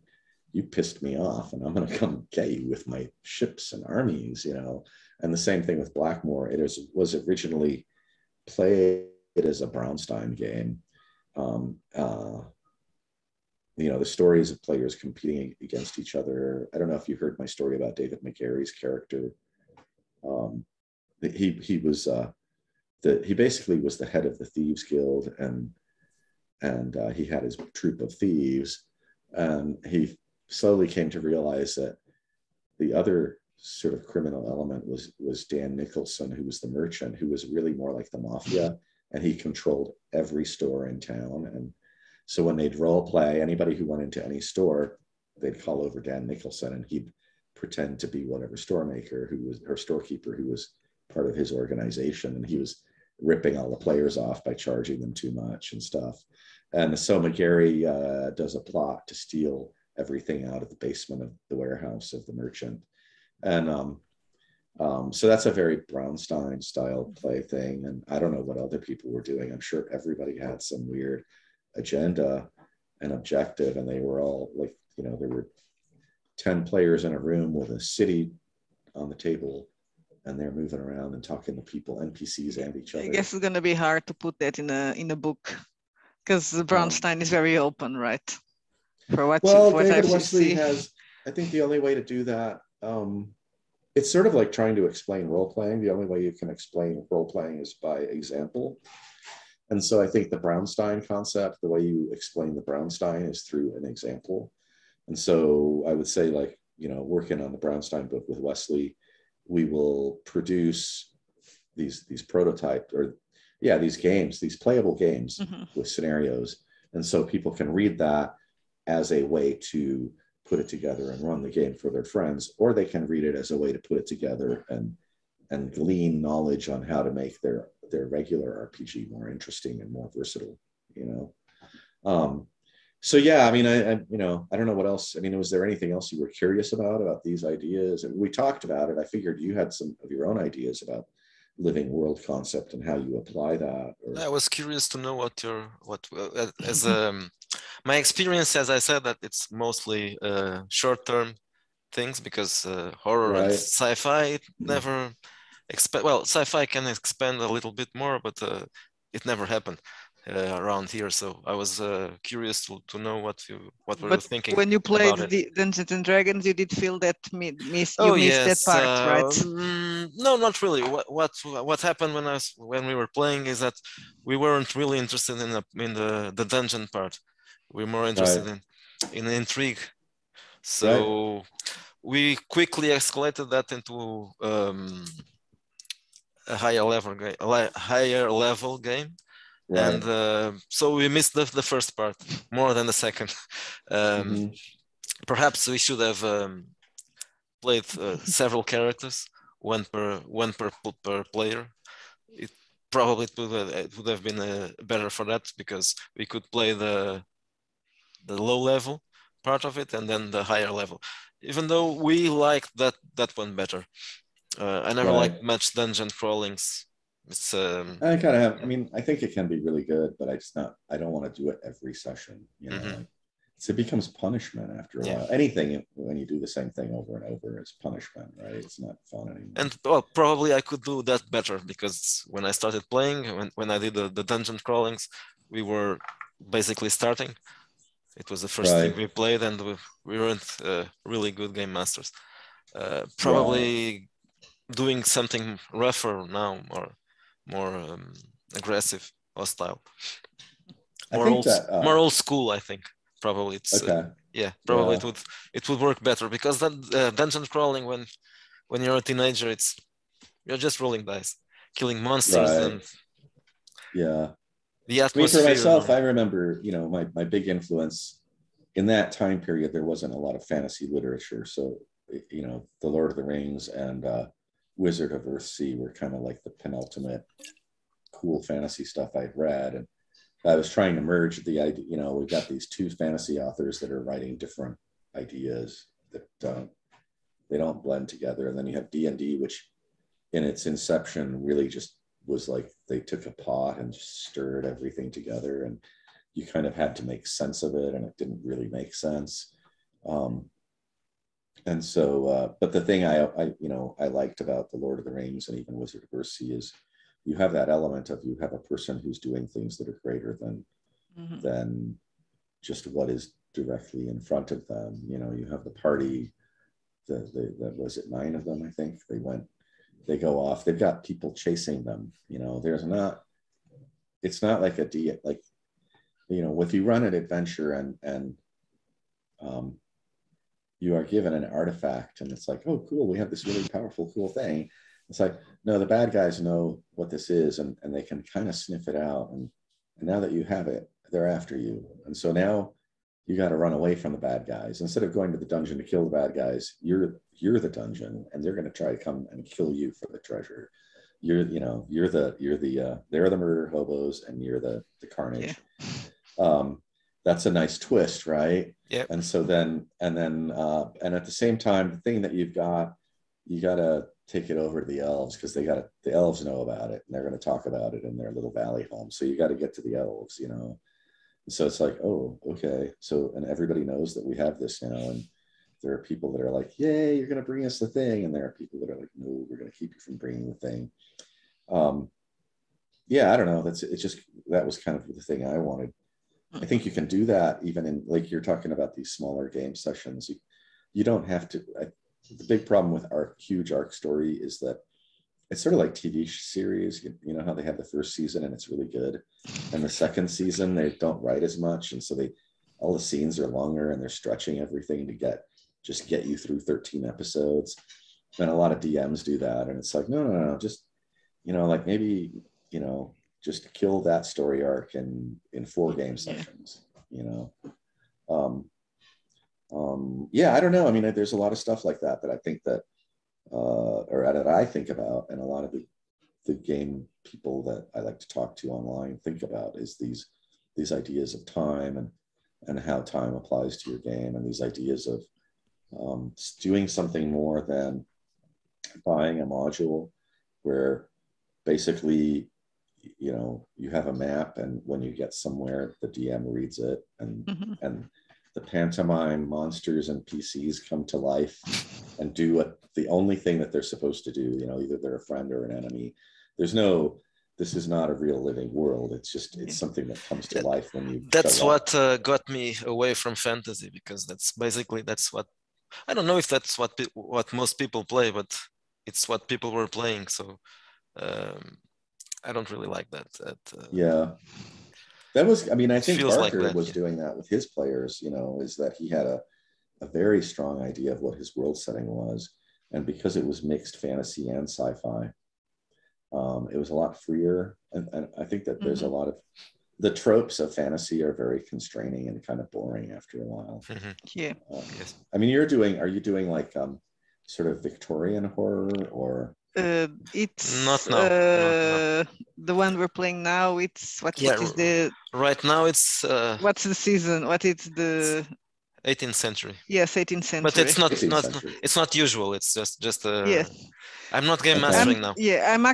you pissed me off, and I'm going to come get you with my ships and armies, you know. And the same thing with Blackmoor. It was originally played as a Braunstein game. You know, the stories of players competing against each other. I don't know if you heard my story about David McGarry's character. He basically was the head of the Thieves Guild, and he had his troop of thieves, and he slowly came to realize that the other sort of criminal element was Dan Nicholson, who was the merchant, who was really more like the mafia, and he controlled every store in town. And so when they'd role play, anybody who went into any store, they'd call over Dan Nicholson, and he'd pretend to be whatever storemaker storekeeper who was part of his organization, and he was ripping all the players off by charging them too much and stuff. And so McGarry does a plot to steal everything out of the basement of the warehouse of the merchant. And so that's a very Braunstein style play thing. And I don't know what other people were doing. I'm sure everybody had some weird agenda and objective, and they were all like, you know, there were 10 players in a room with a city on the table, and they're moving around and talking to people, NPCs and each other. I guess it's going to be hard to put that in a book, because Braunstein is very open, right? David Westley has, I think, the only way to do that. It's sort of like trying to explain role-playing. The only way you can explain role-playing is by example. And so I think the Braunstein concept, the way you explain the Braunstein is through an example. And so I would say, like, you know, working on the Braunstein book with Westley, we will produce these playable games with scenarios. And so people can read that as a way to put it together and run the game for their friends, or they can read it as a way to put it together and glean knowledge on how to make their regular RPG more interesting and more versatile, you know? So yeah, I mean, I don't know what else. I mean, was there anything else you were curious about these ideas? And we talked about it. I figured you had some of your own ideas about living world concept and how you apply that. I was curious to know my experience, as I said, that it's mostly short-term things, because horror and sci-fi never expand. Well, sci-fi can expand a little bit more, but it never happened around here. So I was curious to know what you were thinking. When you played the Dungeons and Dragons, you did feel that you missed that part, right? No, not really. What happened when we were playing is that we weren't really interested in the dungeon part. We're more interested in intrigue. So we quickly escalated that into a higher level game. Right. And so we missed the first part more than the second. Perhaps we should have played several characters, one per player. Probably it would have been better for that, because we could play the low level part of it and then the higher level, even though we liked that one better. I never liked much dungeon crawlings. It's I think it can be really good, but I don't want to do it every session, you know. It becomes punishment after a while. Anything when you do the same thing over and over is punishment, right? It's not fun anymore. And well, probably I could do that better, because when I started playing, when I did the dungeon crawlings, we were basically starting. It was the first thing we played, and we weren't really good game masters. Probably doing something rougher now, or more aggressive, hostile, more old school, I think. Probably it's it would work better, because that dungeon crawling, when you're a teenager, you're just rolling dice, killing monsters, and the atmosphere. I mean, for myself, I remember, my big influence in that time period, there wasn't a lot of fantasy literature, so the Lord of the Rings and Wizard of Earthsea were kind of like the penultimate cool fantasy stuff I'd read. And I was trying to merge the idea, we've got these two fantasy authors that are writing different ideas that they don't blend together. And then you have D&D, which in its inception really just was like they took a pot and just stirred everything together, and you kind of had to make sense of it, and it didn't really make sense. But the thing I liked about the Lord of the Rings and even Wizard of Earthsea is you have that element of you have a person who's doing things that are greater than just what is directly in front of them. You have the party, was it 9 of them, I think? They go off, they've got people chasing them. It's not like if you run an adventure and you are given an artifact and it's like, oh, cool, we have this really powerful, cool thing. It's like, no, the bad guys know what this is, and they can kind of sniff it out. And now that you have it, they're after you. And so now you got to run away from the bad guys. Instead of going to the dungeon to kill the bad guys, you're the dungeon, and they're going to try to come and kill you for the treasure. They're the murder hobos, and you're the carnage. Yeah. That's a nice twist, right? Yeah. And so then at the same time, the thing that you've got, you got to take it over to the elves, because the elves know about it, and they're going to talk about it in their little valley home. So you got to get to the elves, And so it's like, oh, okay. So, and everybody knows that we have this now. And there are people that are like, yay, you're going to bring us the thing. And there are people that are like, no, we're going to keep you from bringing the thing. I don't know. That was kind of the thing I wanted. I think you can do that even in, like, you're talking about these smaller game sessions. You don't have to, the big problem with our huge arc story is that it's sort of like TV series. You know how they have the first season and it's really good, and the second season they don't write as much, and so all the scenes are longer, and they're stretching everything to get you through 13 episodes. And a lot of DMs do that, and it's like, no, just just kill that story arc in 4 game sessions. I don't know. I mean, there's a lot of stuff like that I think that, or that I think about, and a lot of the game people that I like to talk to online think about is these ideas of time and how time applies to your game, and these ideas of doing something more than buying a module, where basically, you have a map, and when you get somewhere, the DM reads it, and the pantomime monsters and PCs come to life and do the only thing that they're supposed to do. Either they're a friend or an enemy. This is not a real living world. It's something that comes to life when you. That's what got me away from fantasy, because that's what, I don't know if that's what most people play, but it's what people were playing. So I don't really like that. That was, I think Barker was doing that with his players, is that he had a very strong idea of what his world setting was. And because it was mixed fantasy and sci-fi, it was a lot freer. And I think that there's a lot of, the tropes of fantasy are very constraining and kind of boring after a while. Mm-hmm. Yeah. Yes. Are you doing like sort of Victorian horror or? It's not now. The one we're playing now. It's what is the right now? It's what's the season? What is the 18th century. Yes, 18th century. But it's not usual. It's just a. Yes. I'm not game mastering now. Yeah, I'm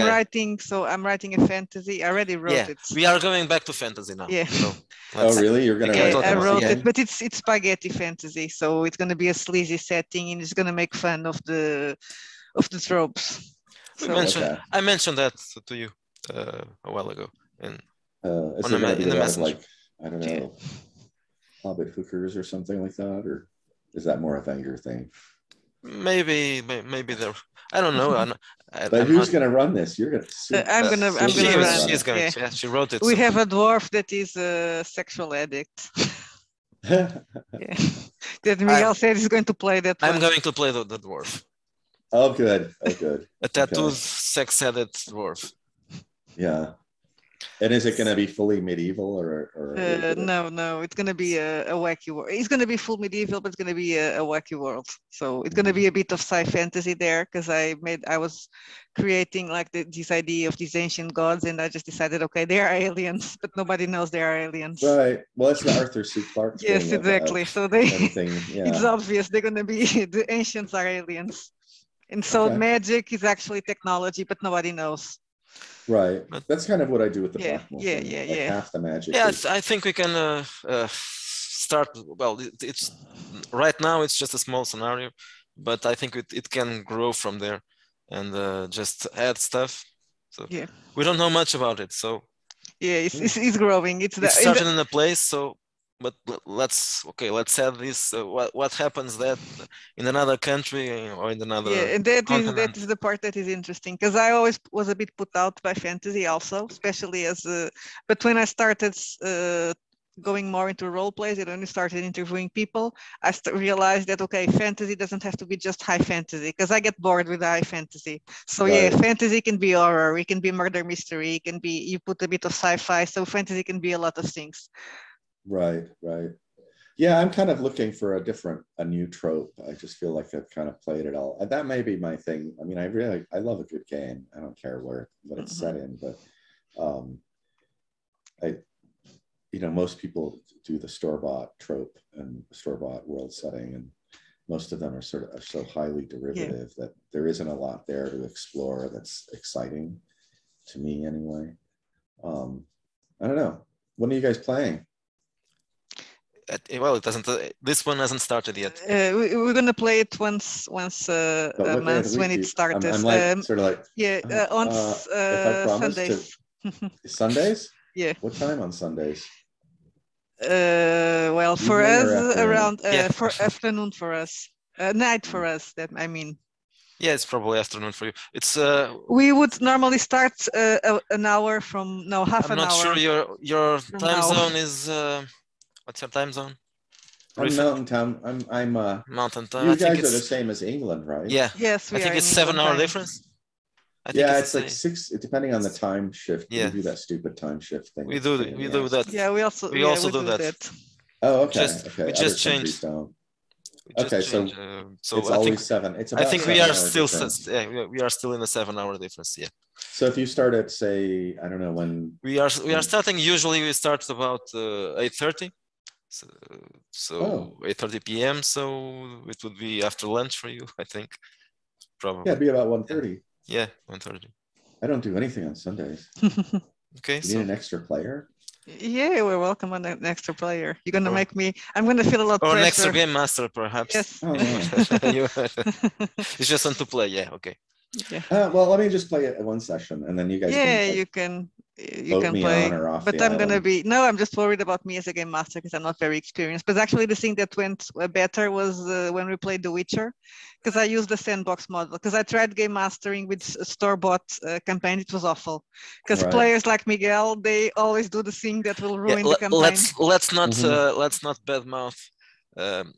writing. So I'm writing a fantasy. I already wrote it. We are going back to fantasy now. Yeah. So oh really? You're gonna write I wrote it, but it's spaghetti fantasy. So it's gonna be a sleazy setting, and it's gonna make fun of the tropes. So, I mentioned that to you a while ago, in the message. Like, I don't know. Yeah. Hobbit hookers or something like that, or is that more a Venger thing? Maybe there. I don't know. But who's going to run this? You're going to. I'm going to run. She's going. Yeah, she wrote it. We have a dwarf that is a sexual addict. That Miguel said is going to play that. I'm going to play the dwarf. Oh, good. Oh, good. A tattooed, sex-addict dwarf. Yeah. And is it going to be fully medieval or no, it's going to be a wacky world. It's going to be full medieval, but it's going to be a wacky world. So it's going to be a bit of sci fantasy there, because I was creating like this idea of these ancient gods, and I just decided, okay, they are aliens, but nobody knows they are aliens. Right. Well, it's the Arthur C. Clarke. Yes, exactly. So it's obvious they're going to be the ancients are aliens, and so magic is actually technology, but nobody knows. Right, that's kind of what I do with the Blackmoor. Yeah. Half the magic. Yeah, I think we can start. Well, it's right now it's just a small scenario, but I think it can grow from there, and just add stuff. So we don't know much about it. So it's growing. It's starting in a place. So, but let's add this. What happens that in another country or in another? Yeah, and that is the part that is interesting, because I always was a bit put out by fantasy, also, especially as. But when I started going more into role plays, and only started interviewing people, I realized that fantasy doesn't have to be just high fantasy, because I get bored with high fantasy. So fantasy can be horror, it can be murder mystery, it can be you put a bit of sci-fi. So fantasy can be a lot of things. Right. Yeah, I'm kind of looking for a new trope. I just feel like I've kind of played it all. That may be my thing. I mean, I love a good game. I don't care what it's set in, but most people do the store-bought trope and store-bought world setting, and most of them are so highly derivative that there isn't a lot there to explore that's exciting, to me anyway. I don't know. When are you guys playing? Well, it doesn't. This one hasn't started yet. We're gonna play it once a month when it starts. I'm like, on Sundays. Sundays? Yeah. What time on Sundays? Well, for us around for afternoon for us, night for us. That I mean. Yeah, it's probably afternoon for you. It's we would normally start an hour from half an hour. I'm not sure your time zone is. What's your time zone? I'm mountain time. I'm mountain time. You guys are the same as England, right? Yeah. Yes, we are. I think it's 7-hour difference. Yeah, it's like 6, depending on the time shift. Yeah. We do that stupid time shift thing. We do that. Yeah, we also do that. Oh, okay. We just changed. Okay, so it's always 7. I think we are still in a 7-hour difference. Yeah. So if you start at say, I don't know when. We are starting. Usually we start about 8:30. So 8:30 p.m. So it would be after lunch for you, I think. Probably. Yeah, it'd be about 1:30. Yeah, 1:30. I don't do anything on Sundays. Okay. You need an extra player? Yeah, we're welcome on an extra player. You're gonna make me. I'm gonna feel a lot. Or an extra game master, perhaps. Yes. Oh, yeah. You just want to play? Yeah. Okay. Yeah. Well, let me just play it at one session, and then you guys. Yeah, you can play, but I'm going to be. No, I'm just worried about me as a game master because I'm not very experienced. But actually, the thing that went better was when we played The Witcher, because I used the sandbox model. Because I tried game mastering with store-bought campaign, it was awful. Because players like Miguel, they always do the thing that will ruin the campaign. Let's not badmouth.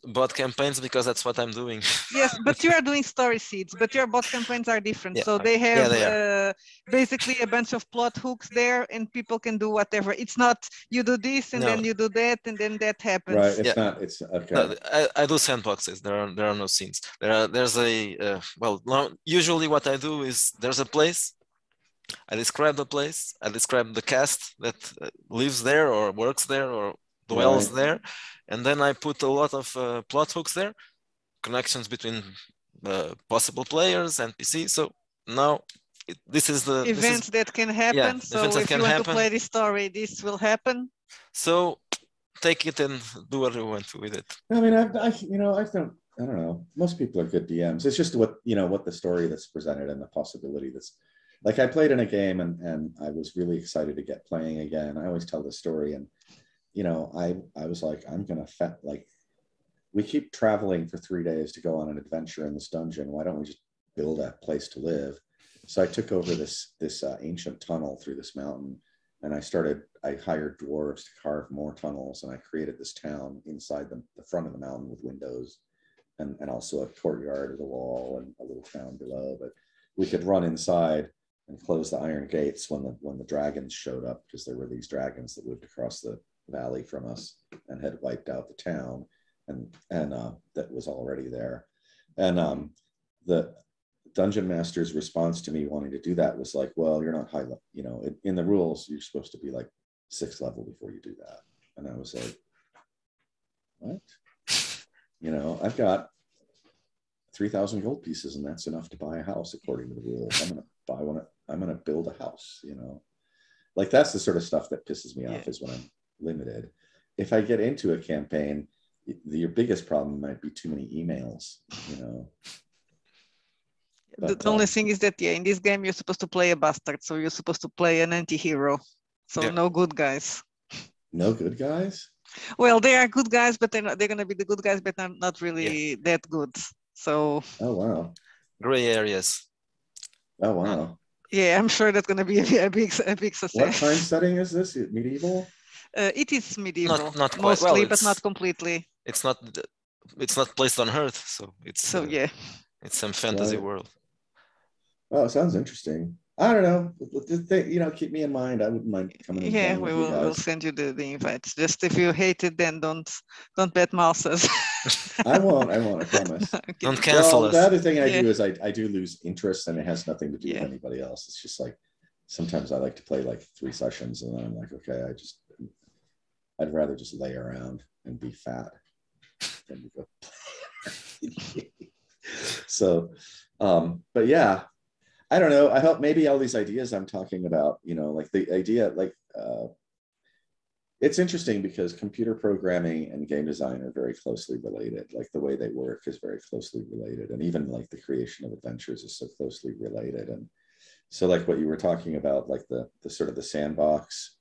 Bot campaigns, because that's what I'm doing. Yes, but you are doing story seeds, but your bot campaigns are different. So they have basically a bunch of plot hooks there, and people can do whatever. It's not you do this and then you do that and then that happens. Right. It's not. It's okay. No, I do sandboxes. There are no scenes. There's a usually what I do is there's a place. I describe the place. I describe the cast that lives there or works there or dwells there. And then I put a lot of plot hooks there, connections between possible players, NPC. So now this is the events that can happen. Yeah, so if you want to play this story, this will happen. So take it and do what you want with it. I mean, I don't know. Most people are good DMs. It's just what the story that's presented and the possibility that's. Like I played in a game and I was really excited to get playing again. I always tell the story, and I was like, I'm gonna we keep traveling for 3 days to go on an adventure in this dungeon. Why don't we just build a place to live? So I took over this ancient tunnel through this mountain, and I hired dwarves to carve more tunnels, and I created this town inside the front of the mountain with windows, and also a courtyard with a wall and a little town below. But we could run inside and close the iron gates when the dragons showed up, because there were these dragons that lived across the valley from us and had wiped out the town and that was already there. And the dungeon master's response to me wanting to do that was like, well, you're not high level, in the rules, you're supposed to be like 6th level before you do that. And I was like, what? I've got 3,000 gold pieces, and that's enough to buy a house according to the rules. I'm gonna buy one. I'm gonna build a house. Like that's the sort of stuff that pisses me off, is when I'm limited. If I get into a campaign, your biggest problem might be too many emails. But the only thing is that in this game you're supposed to play a bastard, so you're supposed to play an anti-hero. So no good guys. No good guys? Well, they are good guys, but they're gonna be the good guys, but I'm not really that good. So gray areas. Oh wow. Yeah, I'm sure that's going to be a big success. What time setting is this? Medieval? It is medieval, not mostly, but not completely. It's not placed on Earth, so it's it's some fantasy world. Oh, it sounds interesting. I don't know. Keep me in mind. I wouldn't mind coming. Yeah, we will. We'll send you the invites. Just if you hate it, then don't badmouth us. I won't. I promise. Okay. Don't cancel us. The other thing I do is I do lose interest, and it has nothing to do with anybody else. It's just like sometimes I like to play like 3 sessions, and then I'm like, okay, I'd rather just lay around and be fat than go play. So, but yeah. I don't know. I hope maybe all these ideas I'm talking about, like the idea, it's interesting because computer programming and game design are very closely related. Like the way they work is very closely related. And even like the creation of adventures is so closely related. And so like what you were talking about, like the sort of the sandbox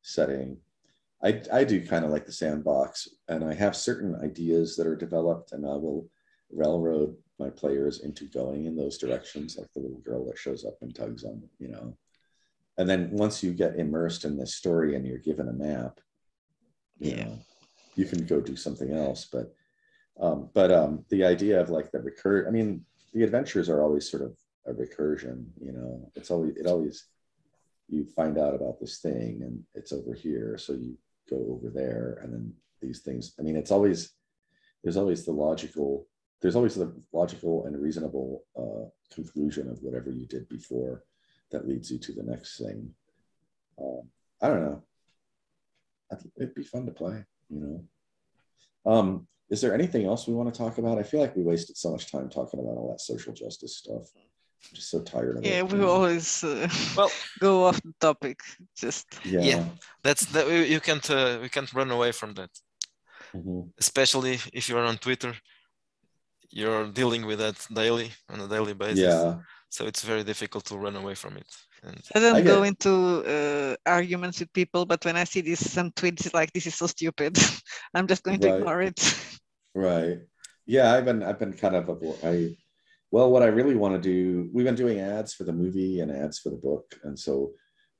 setting, I do kind of like the sandbox, and I have certain ideas that are developed, and I will railroad my players into going in those directions, like the little girl that shows up and tugs on, and then once you get immersed in this story and you're given a map, you can go do something else. But the idea of like the adventures are always sort of a recursion, it's always you find out about this thing and it's over here, so you go over there, and then these things, there's always the logical and reasonable conclusion of whatever you did before that leads you to the next thing. I don't know. It'd be fun to play, Is there anything else we want to talk about? I feel like we wasted so much time talking about all that social justice stuff. I'm just so tired of it. Yeah, we always go off the topic. We can't run away from that. Mm-hmm. Especially if you're on Twitter. You're dealing with that on a daily basis. Yeah. So it's very difficult to run away from it. I don't go into arguments with people, but when I see some tweets like this is so stupid, I'm just going to ignore it. Right. Yeah, I've been kind of what I really want to do. We've been doing ads for the movie and ads for the book, and so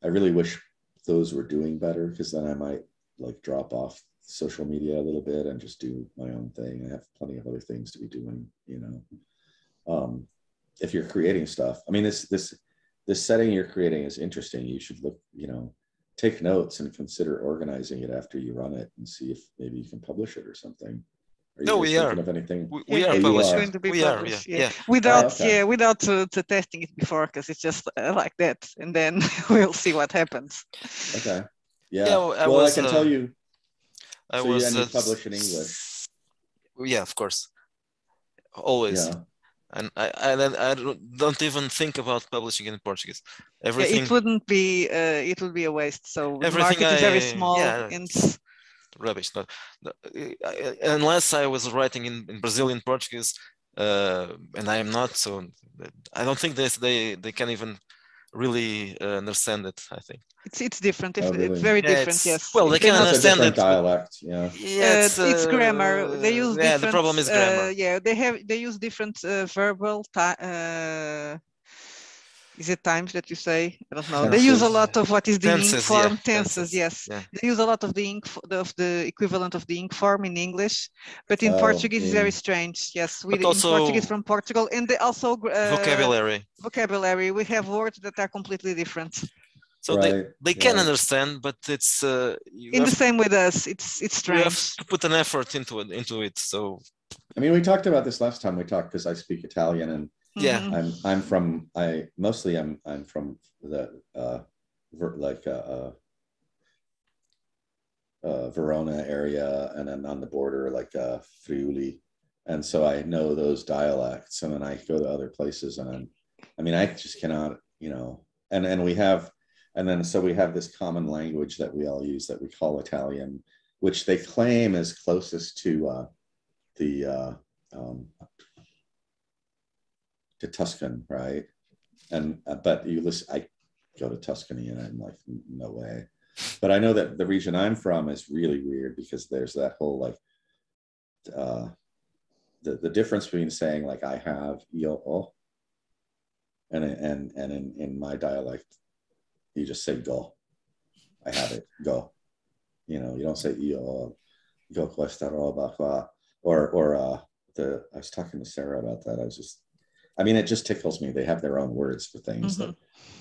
I really wish those were doing better, because then I might drop off social media a little bit and just do my own thing. I have plenty of other things to be doing, if you're creating stuff. I mean, this setting you're creating is interesting. You should look, take notes and consider organizing it after you run it and see if maybe you can publish it or something. We are publishing. Without testing it before, because it's just like that. And then we'll see what happens. Okay. Yeah. Well, I can tell you, So was, and it's published in English. Yeah, of course, always. Yeah. And I don't even think about publishing in Portuguese. Everything. Yeah, it wouldn't be. It would be a waste. So the market is very small. Yeah, and... Rubbish. No, unless I was writing in Brazilian Portuguese, and I am not. So I don't think they can even really understand it. I think it's different. It's very different. Yes. Well, they can understand it. Dialect. Yeah. Yeah, it's grammar. They use. Yeah. The problem is grammar. Yeah. They use different verbal. Is it times that you say? I don't know. Tenses. They use a lot of what is the tenses, ing form, yeah. Tenses, yes. Yeah. They use a lot of the ing of the equivalent of the ing form in English, but in Portuguese it's very strange. Yes, we also, in Portuguese from Portugal, and they also vocabulary. Vocabulary. We have words that are completely different. So right. they can understand, but it's in the same with us. It's strange. You have to put an effort into it. So I mean, we talked about this last time we talked because I speak Italian and. Yeah, I'm from Verona area, and then on the border like Friuli, and so I know those dialects, and then I go to other places, and I just cannot, and we have this common language that we all use that we call Italian, which they claim is closest to to Tuscan, right? And but you listen, I go to Tuscany and I'm like, no way. But I know that the region I'm from is really weird because there's that whole like the difference between saying like I have yo and in my dialect you just say go. I have it, go. You don't say yo go questa roba qua or I was talking to Sarah about that. It just tickles me. They have their own words for things. Mm-hmm.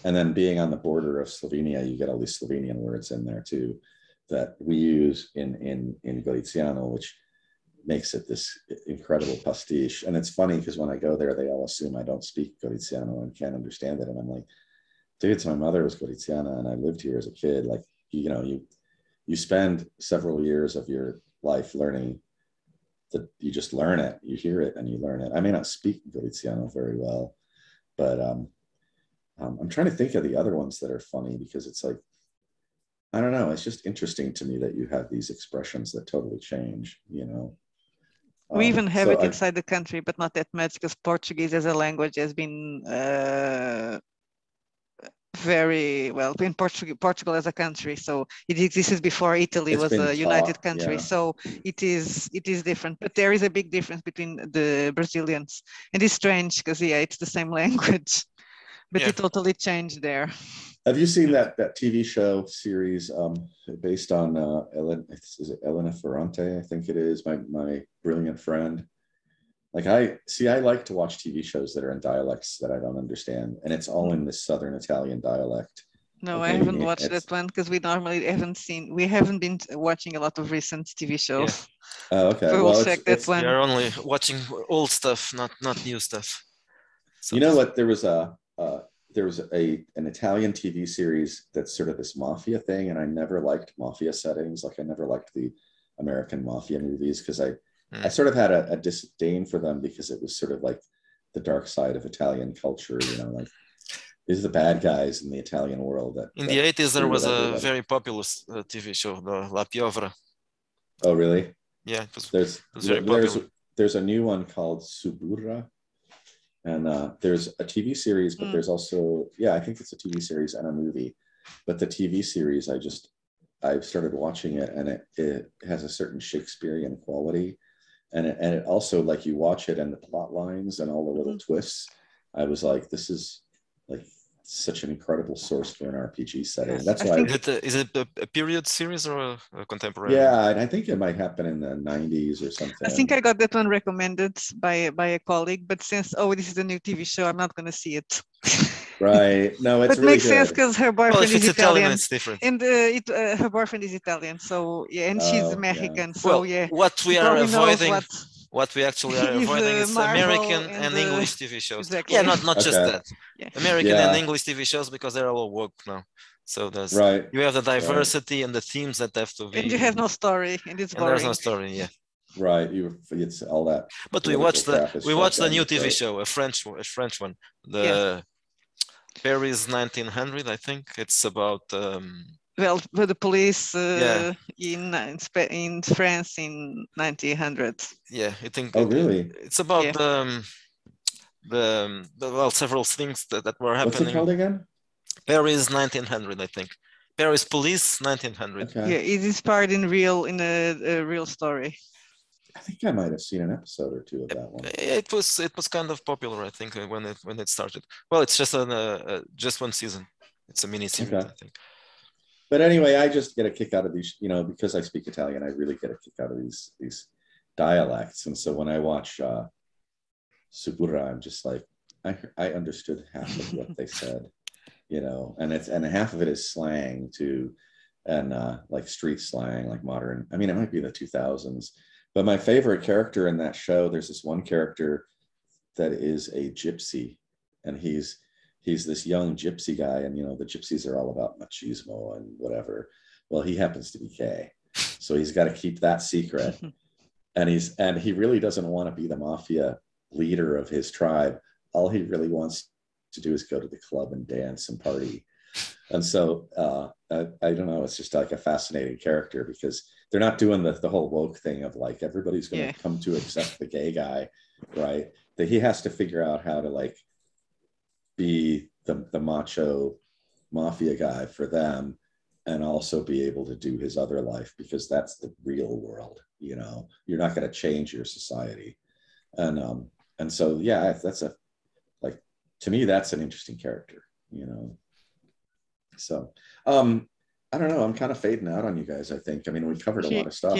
And then being on the border of Slovenia, you get all these Slovenian words in there too that we use in Galiciano, which makes it this incredible pastiche. And it's funny because when I go there, they all assume I don't speak Galiciano and can't understand it. And I'm like, dudes, my mother was Galiciana and I lived here as a kid. Like, you spend several years of your life learning that you just learn it, you hear it and you learn it. I may not speak Galiciano very well, but I'm trying to think of the other ones that are funny because it's like, I don't know, it's just interesting to me that you have these expressions that totally change, We even have it inside the country, but not that much because Portuguese as a language has been very well in Portugal as a country, so it existed before Italy was a united country. Yeah. So it is different, but there is a big difference between the Brazilians, and it's strange because it's the same language, but it totally changed there. Have you seen that TV show series based on Elena Ferrante? I think it is my brilliant friend. Like I like to watch TV shows that are in dialects that I don't understand, and it's all in this Southern Italian dialect. No, I haven't watched that one because we normally haven't been watching a lot of recent TV shows. Yeah. Oh, okay. We'll check that one. We're only watching old stuff, not new stuff. So you know what? There was an Italian TV series that's sort of this mafia thing, and I never liked mafia settings. Like I never liked the American mafia movies because I sort of had a disdain for them because it was sort of like the dark side of Italian culture, like these are the bad guys in the Italian world. In the 80s, there was a very popular TV show, La Piovra. Oh, really? Yeah, it was very popular. There's a new one called Suburra, and there's a TV series, but there's also, I think it's a TV series and a movie, but the TV series, I've started watching it, and it has a certain Shakespearean quality. And it also, like, you watch it and the plot lines and all the little twists, I was like, this is like such an incredible source for an RPG setting. Yes. That's why. Is it a period series or a contemporary? Yeah, and I think it might happen in the 90s or something. I think I got that one recommended by a colleague, but since this is a new TV show, I'm not going to see it. Right. No, it's really makes sense because her boyfriend is Italian. It's different. And her boyfriend is Italian, so and she's American. Yeah. So what we are avoiding, what we actually are avoiding is American and English TV shows. Exactly. Yeah, not just that. Yeah. American and English TV shows because they're all woke now. So there's you have the diversity and the themes that have to be. And you have no story, and it's boring. And there's no story, it's all that. But we watched the new TV show, a French one, Paris 1900, I think. It's about the police in France in 1900. Yeah, I think. Oh, really? It's about several things that were happening. What's it called again? Paris 1900, I think. Paris Police 1900. Okay. Yeah, it is part in a real story. I think I might have seen an episode or two of that one. It was kind of popular, I think, when it started. Well, it's just just one season. It's a mini series, I think. But anyway, I just get a kick out of these, because I speak Italian, I really get a kick out of these dialects. And so when I watch Suburra, I'm just like, I understood half of what they said. And half of it is slang too, and like street slang, like modern. I mean, it might be the 2000s, but my favorite character in that show, there's this one character that is a gypsy, and he's this young gypsy guy, and the gypsies are all about machismo and whatever. Well, he happens to be gay, so he's got to keep that secret, and he really doesn't want to be the mafia leader of his tribe. All he really wants to do is go to the club and dance and party. And so I don't know, it's just like a fascinating character, because they're not doing the whole woke thing of like everybody's going to come to accept the gay guy, right? That he has to figure out how to like be the macho mafia guy for them, and also be able to do his other life, because that's the real world. You're not going to change your society. And so that's to me, that's an interesting character, So, I don't know. I'm kind of fading out on you guys, I think. I mean, we covered a lot of stuff.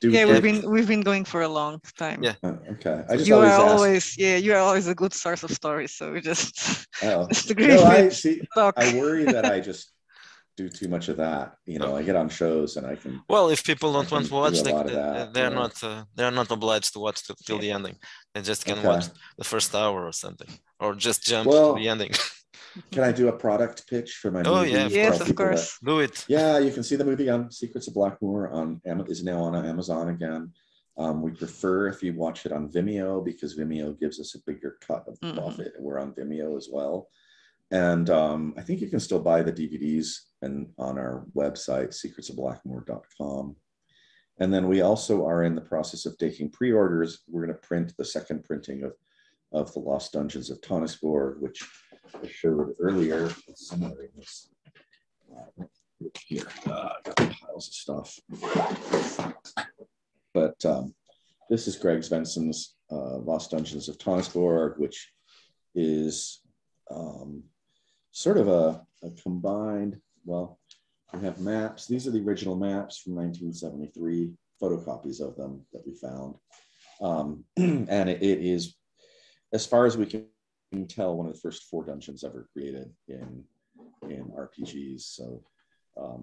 Yeah, we've been going for a long time. Yeah. Okay. I just you are always a good source of stories. So we just I worry that I just do too much of that. I get on shows and I can. Well, if people don't want to watch, they're not obliged to watch till the ending. They just can watch the first hour or something, or just jump to the ending. Can I do a product pitch for my movie? Of course, do it. Yeah, you can see the movie on Secrets of Blackmoor is now on Amazon again. We prefer if you watch it on Vimeo, because Vimeo gives us a bigger cut of the profit. We're on Vimeo as well. And I think you can still buy the DVDs and on our website, secretsofblackmoor.com. And then we also are in the process of taking pre-orders. We're going to print the second printing of the Lost Dungeons of Tonisborg, which I showed earlier. It's somewhere in this here. Got piles of stuff. But this is Greg Svensson's Lost Dungeons of Tonisborg, which is sort of a combined, we have maps. These are the original maps from 1973, photocopies of them that we found. And it is, as far as we can tell, one of the first 4 dungeons ever created in RPGs. So,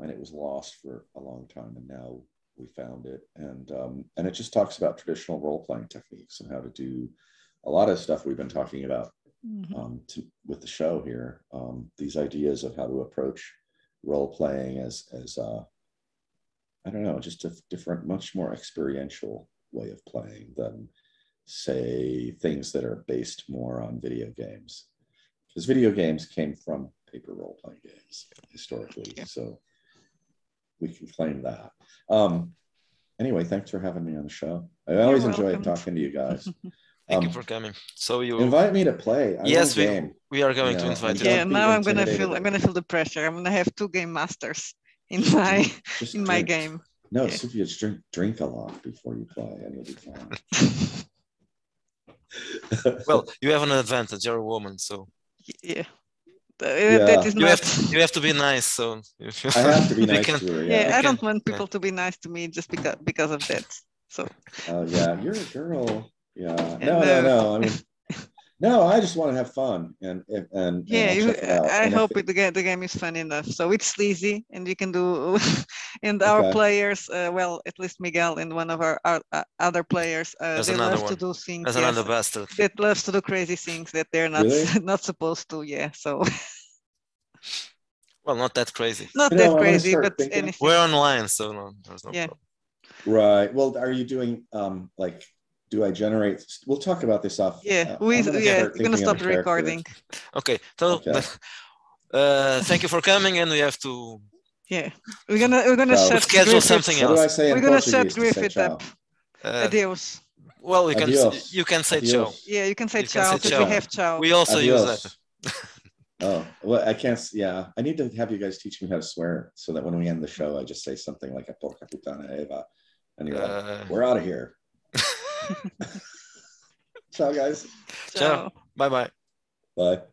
and it was lost for a long time, and now we found it. And it just talks about traditional role-playing techniques and how to do a lot of stuff we've been talking about with the show here, these ideas of how to approach role-playing as I don't know, just a different, much more experiential way of playing than, say, things that are based more on video games, because video games came from paper role-playing games historically, so we can claim that. Anyway, thanks for having me on the show. I always enjoy talking to you guys. Thank you for coming. So you invite me to play. Yes, we are going to invite you. Yeah, now I'm gonna feel the pressure. I'm gonna have 2 game masters in my my game. No, so you just drink a lot before you play, and you'll be fine. Well, you have an advantage. You're a woman, so yeah. That is you have to be nice. So I have to be nice to her. Yeah, I don't want people to be nice to me just because of that. So. Oh yeah, you're a girl. Yeah. No. I mean, no. I just want to have fun, and yeah. I hope the game is fun enough. So it's sleazy, and you can do. And our players, at least Miguel and one of our other players, they love to do things. There's another bastard that loves to do crazy things that they're not supposed to. Yeah. So. Well, not that crazy. Not that crazy, but anything. We're online, so no, there's no problem. Right. Well, are you doing like? Do I generate? We'll talk about this off. Yeah, we're gonna stop recording. Okay. So, thank you for coming, and we have to. Yeah, we're gonna set schedule something else. What do I say in Portuguese? We're gonna set Griffith up. Adios. Well, we can. Adios. You can say ciao. Yeah, you can say ciao because we have ciao. We also use that. Oh, well, I can't. Yeah, I need to have you guys teach me how to swear so that when we end the show, I just say something like a porca putana Eva, and you're like, "We're out of here." Ciao, guys. Ciao. Bye, bye. Bye.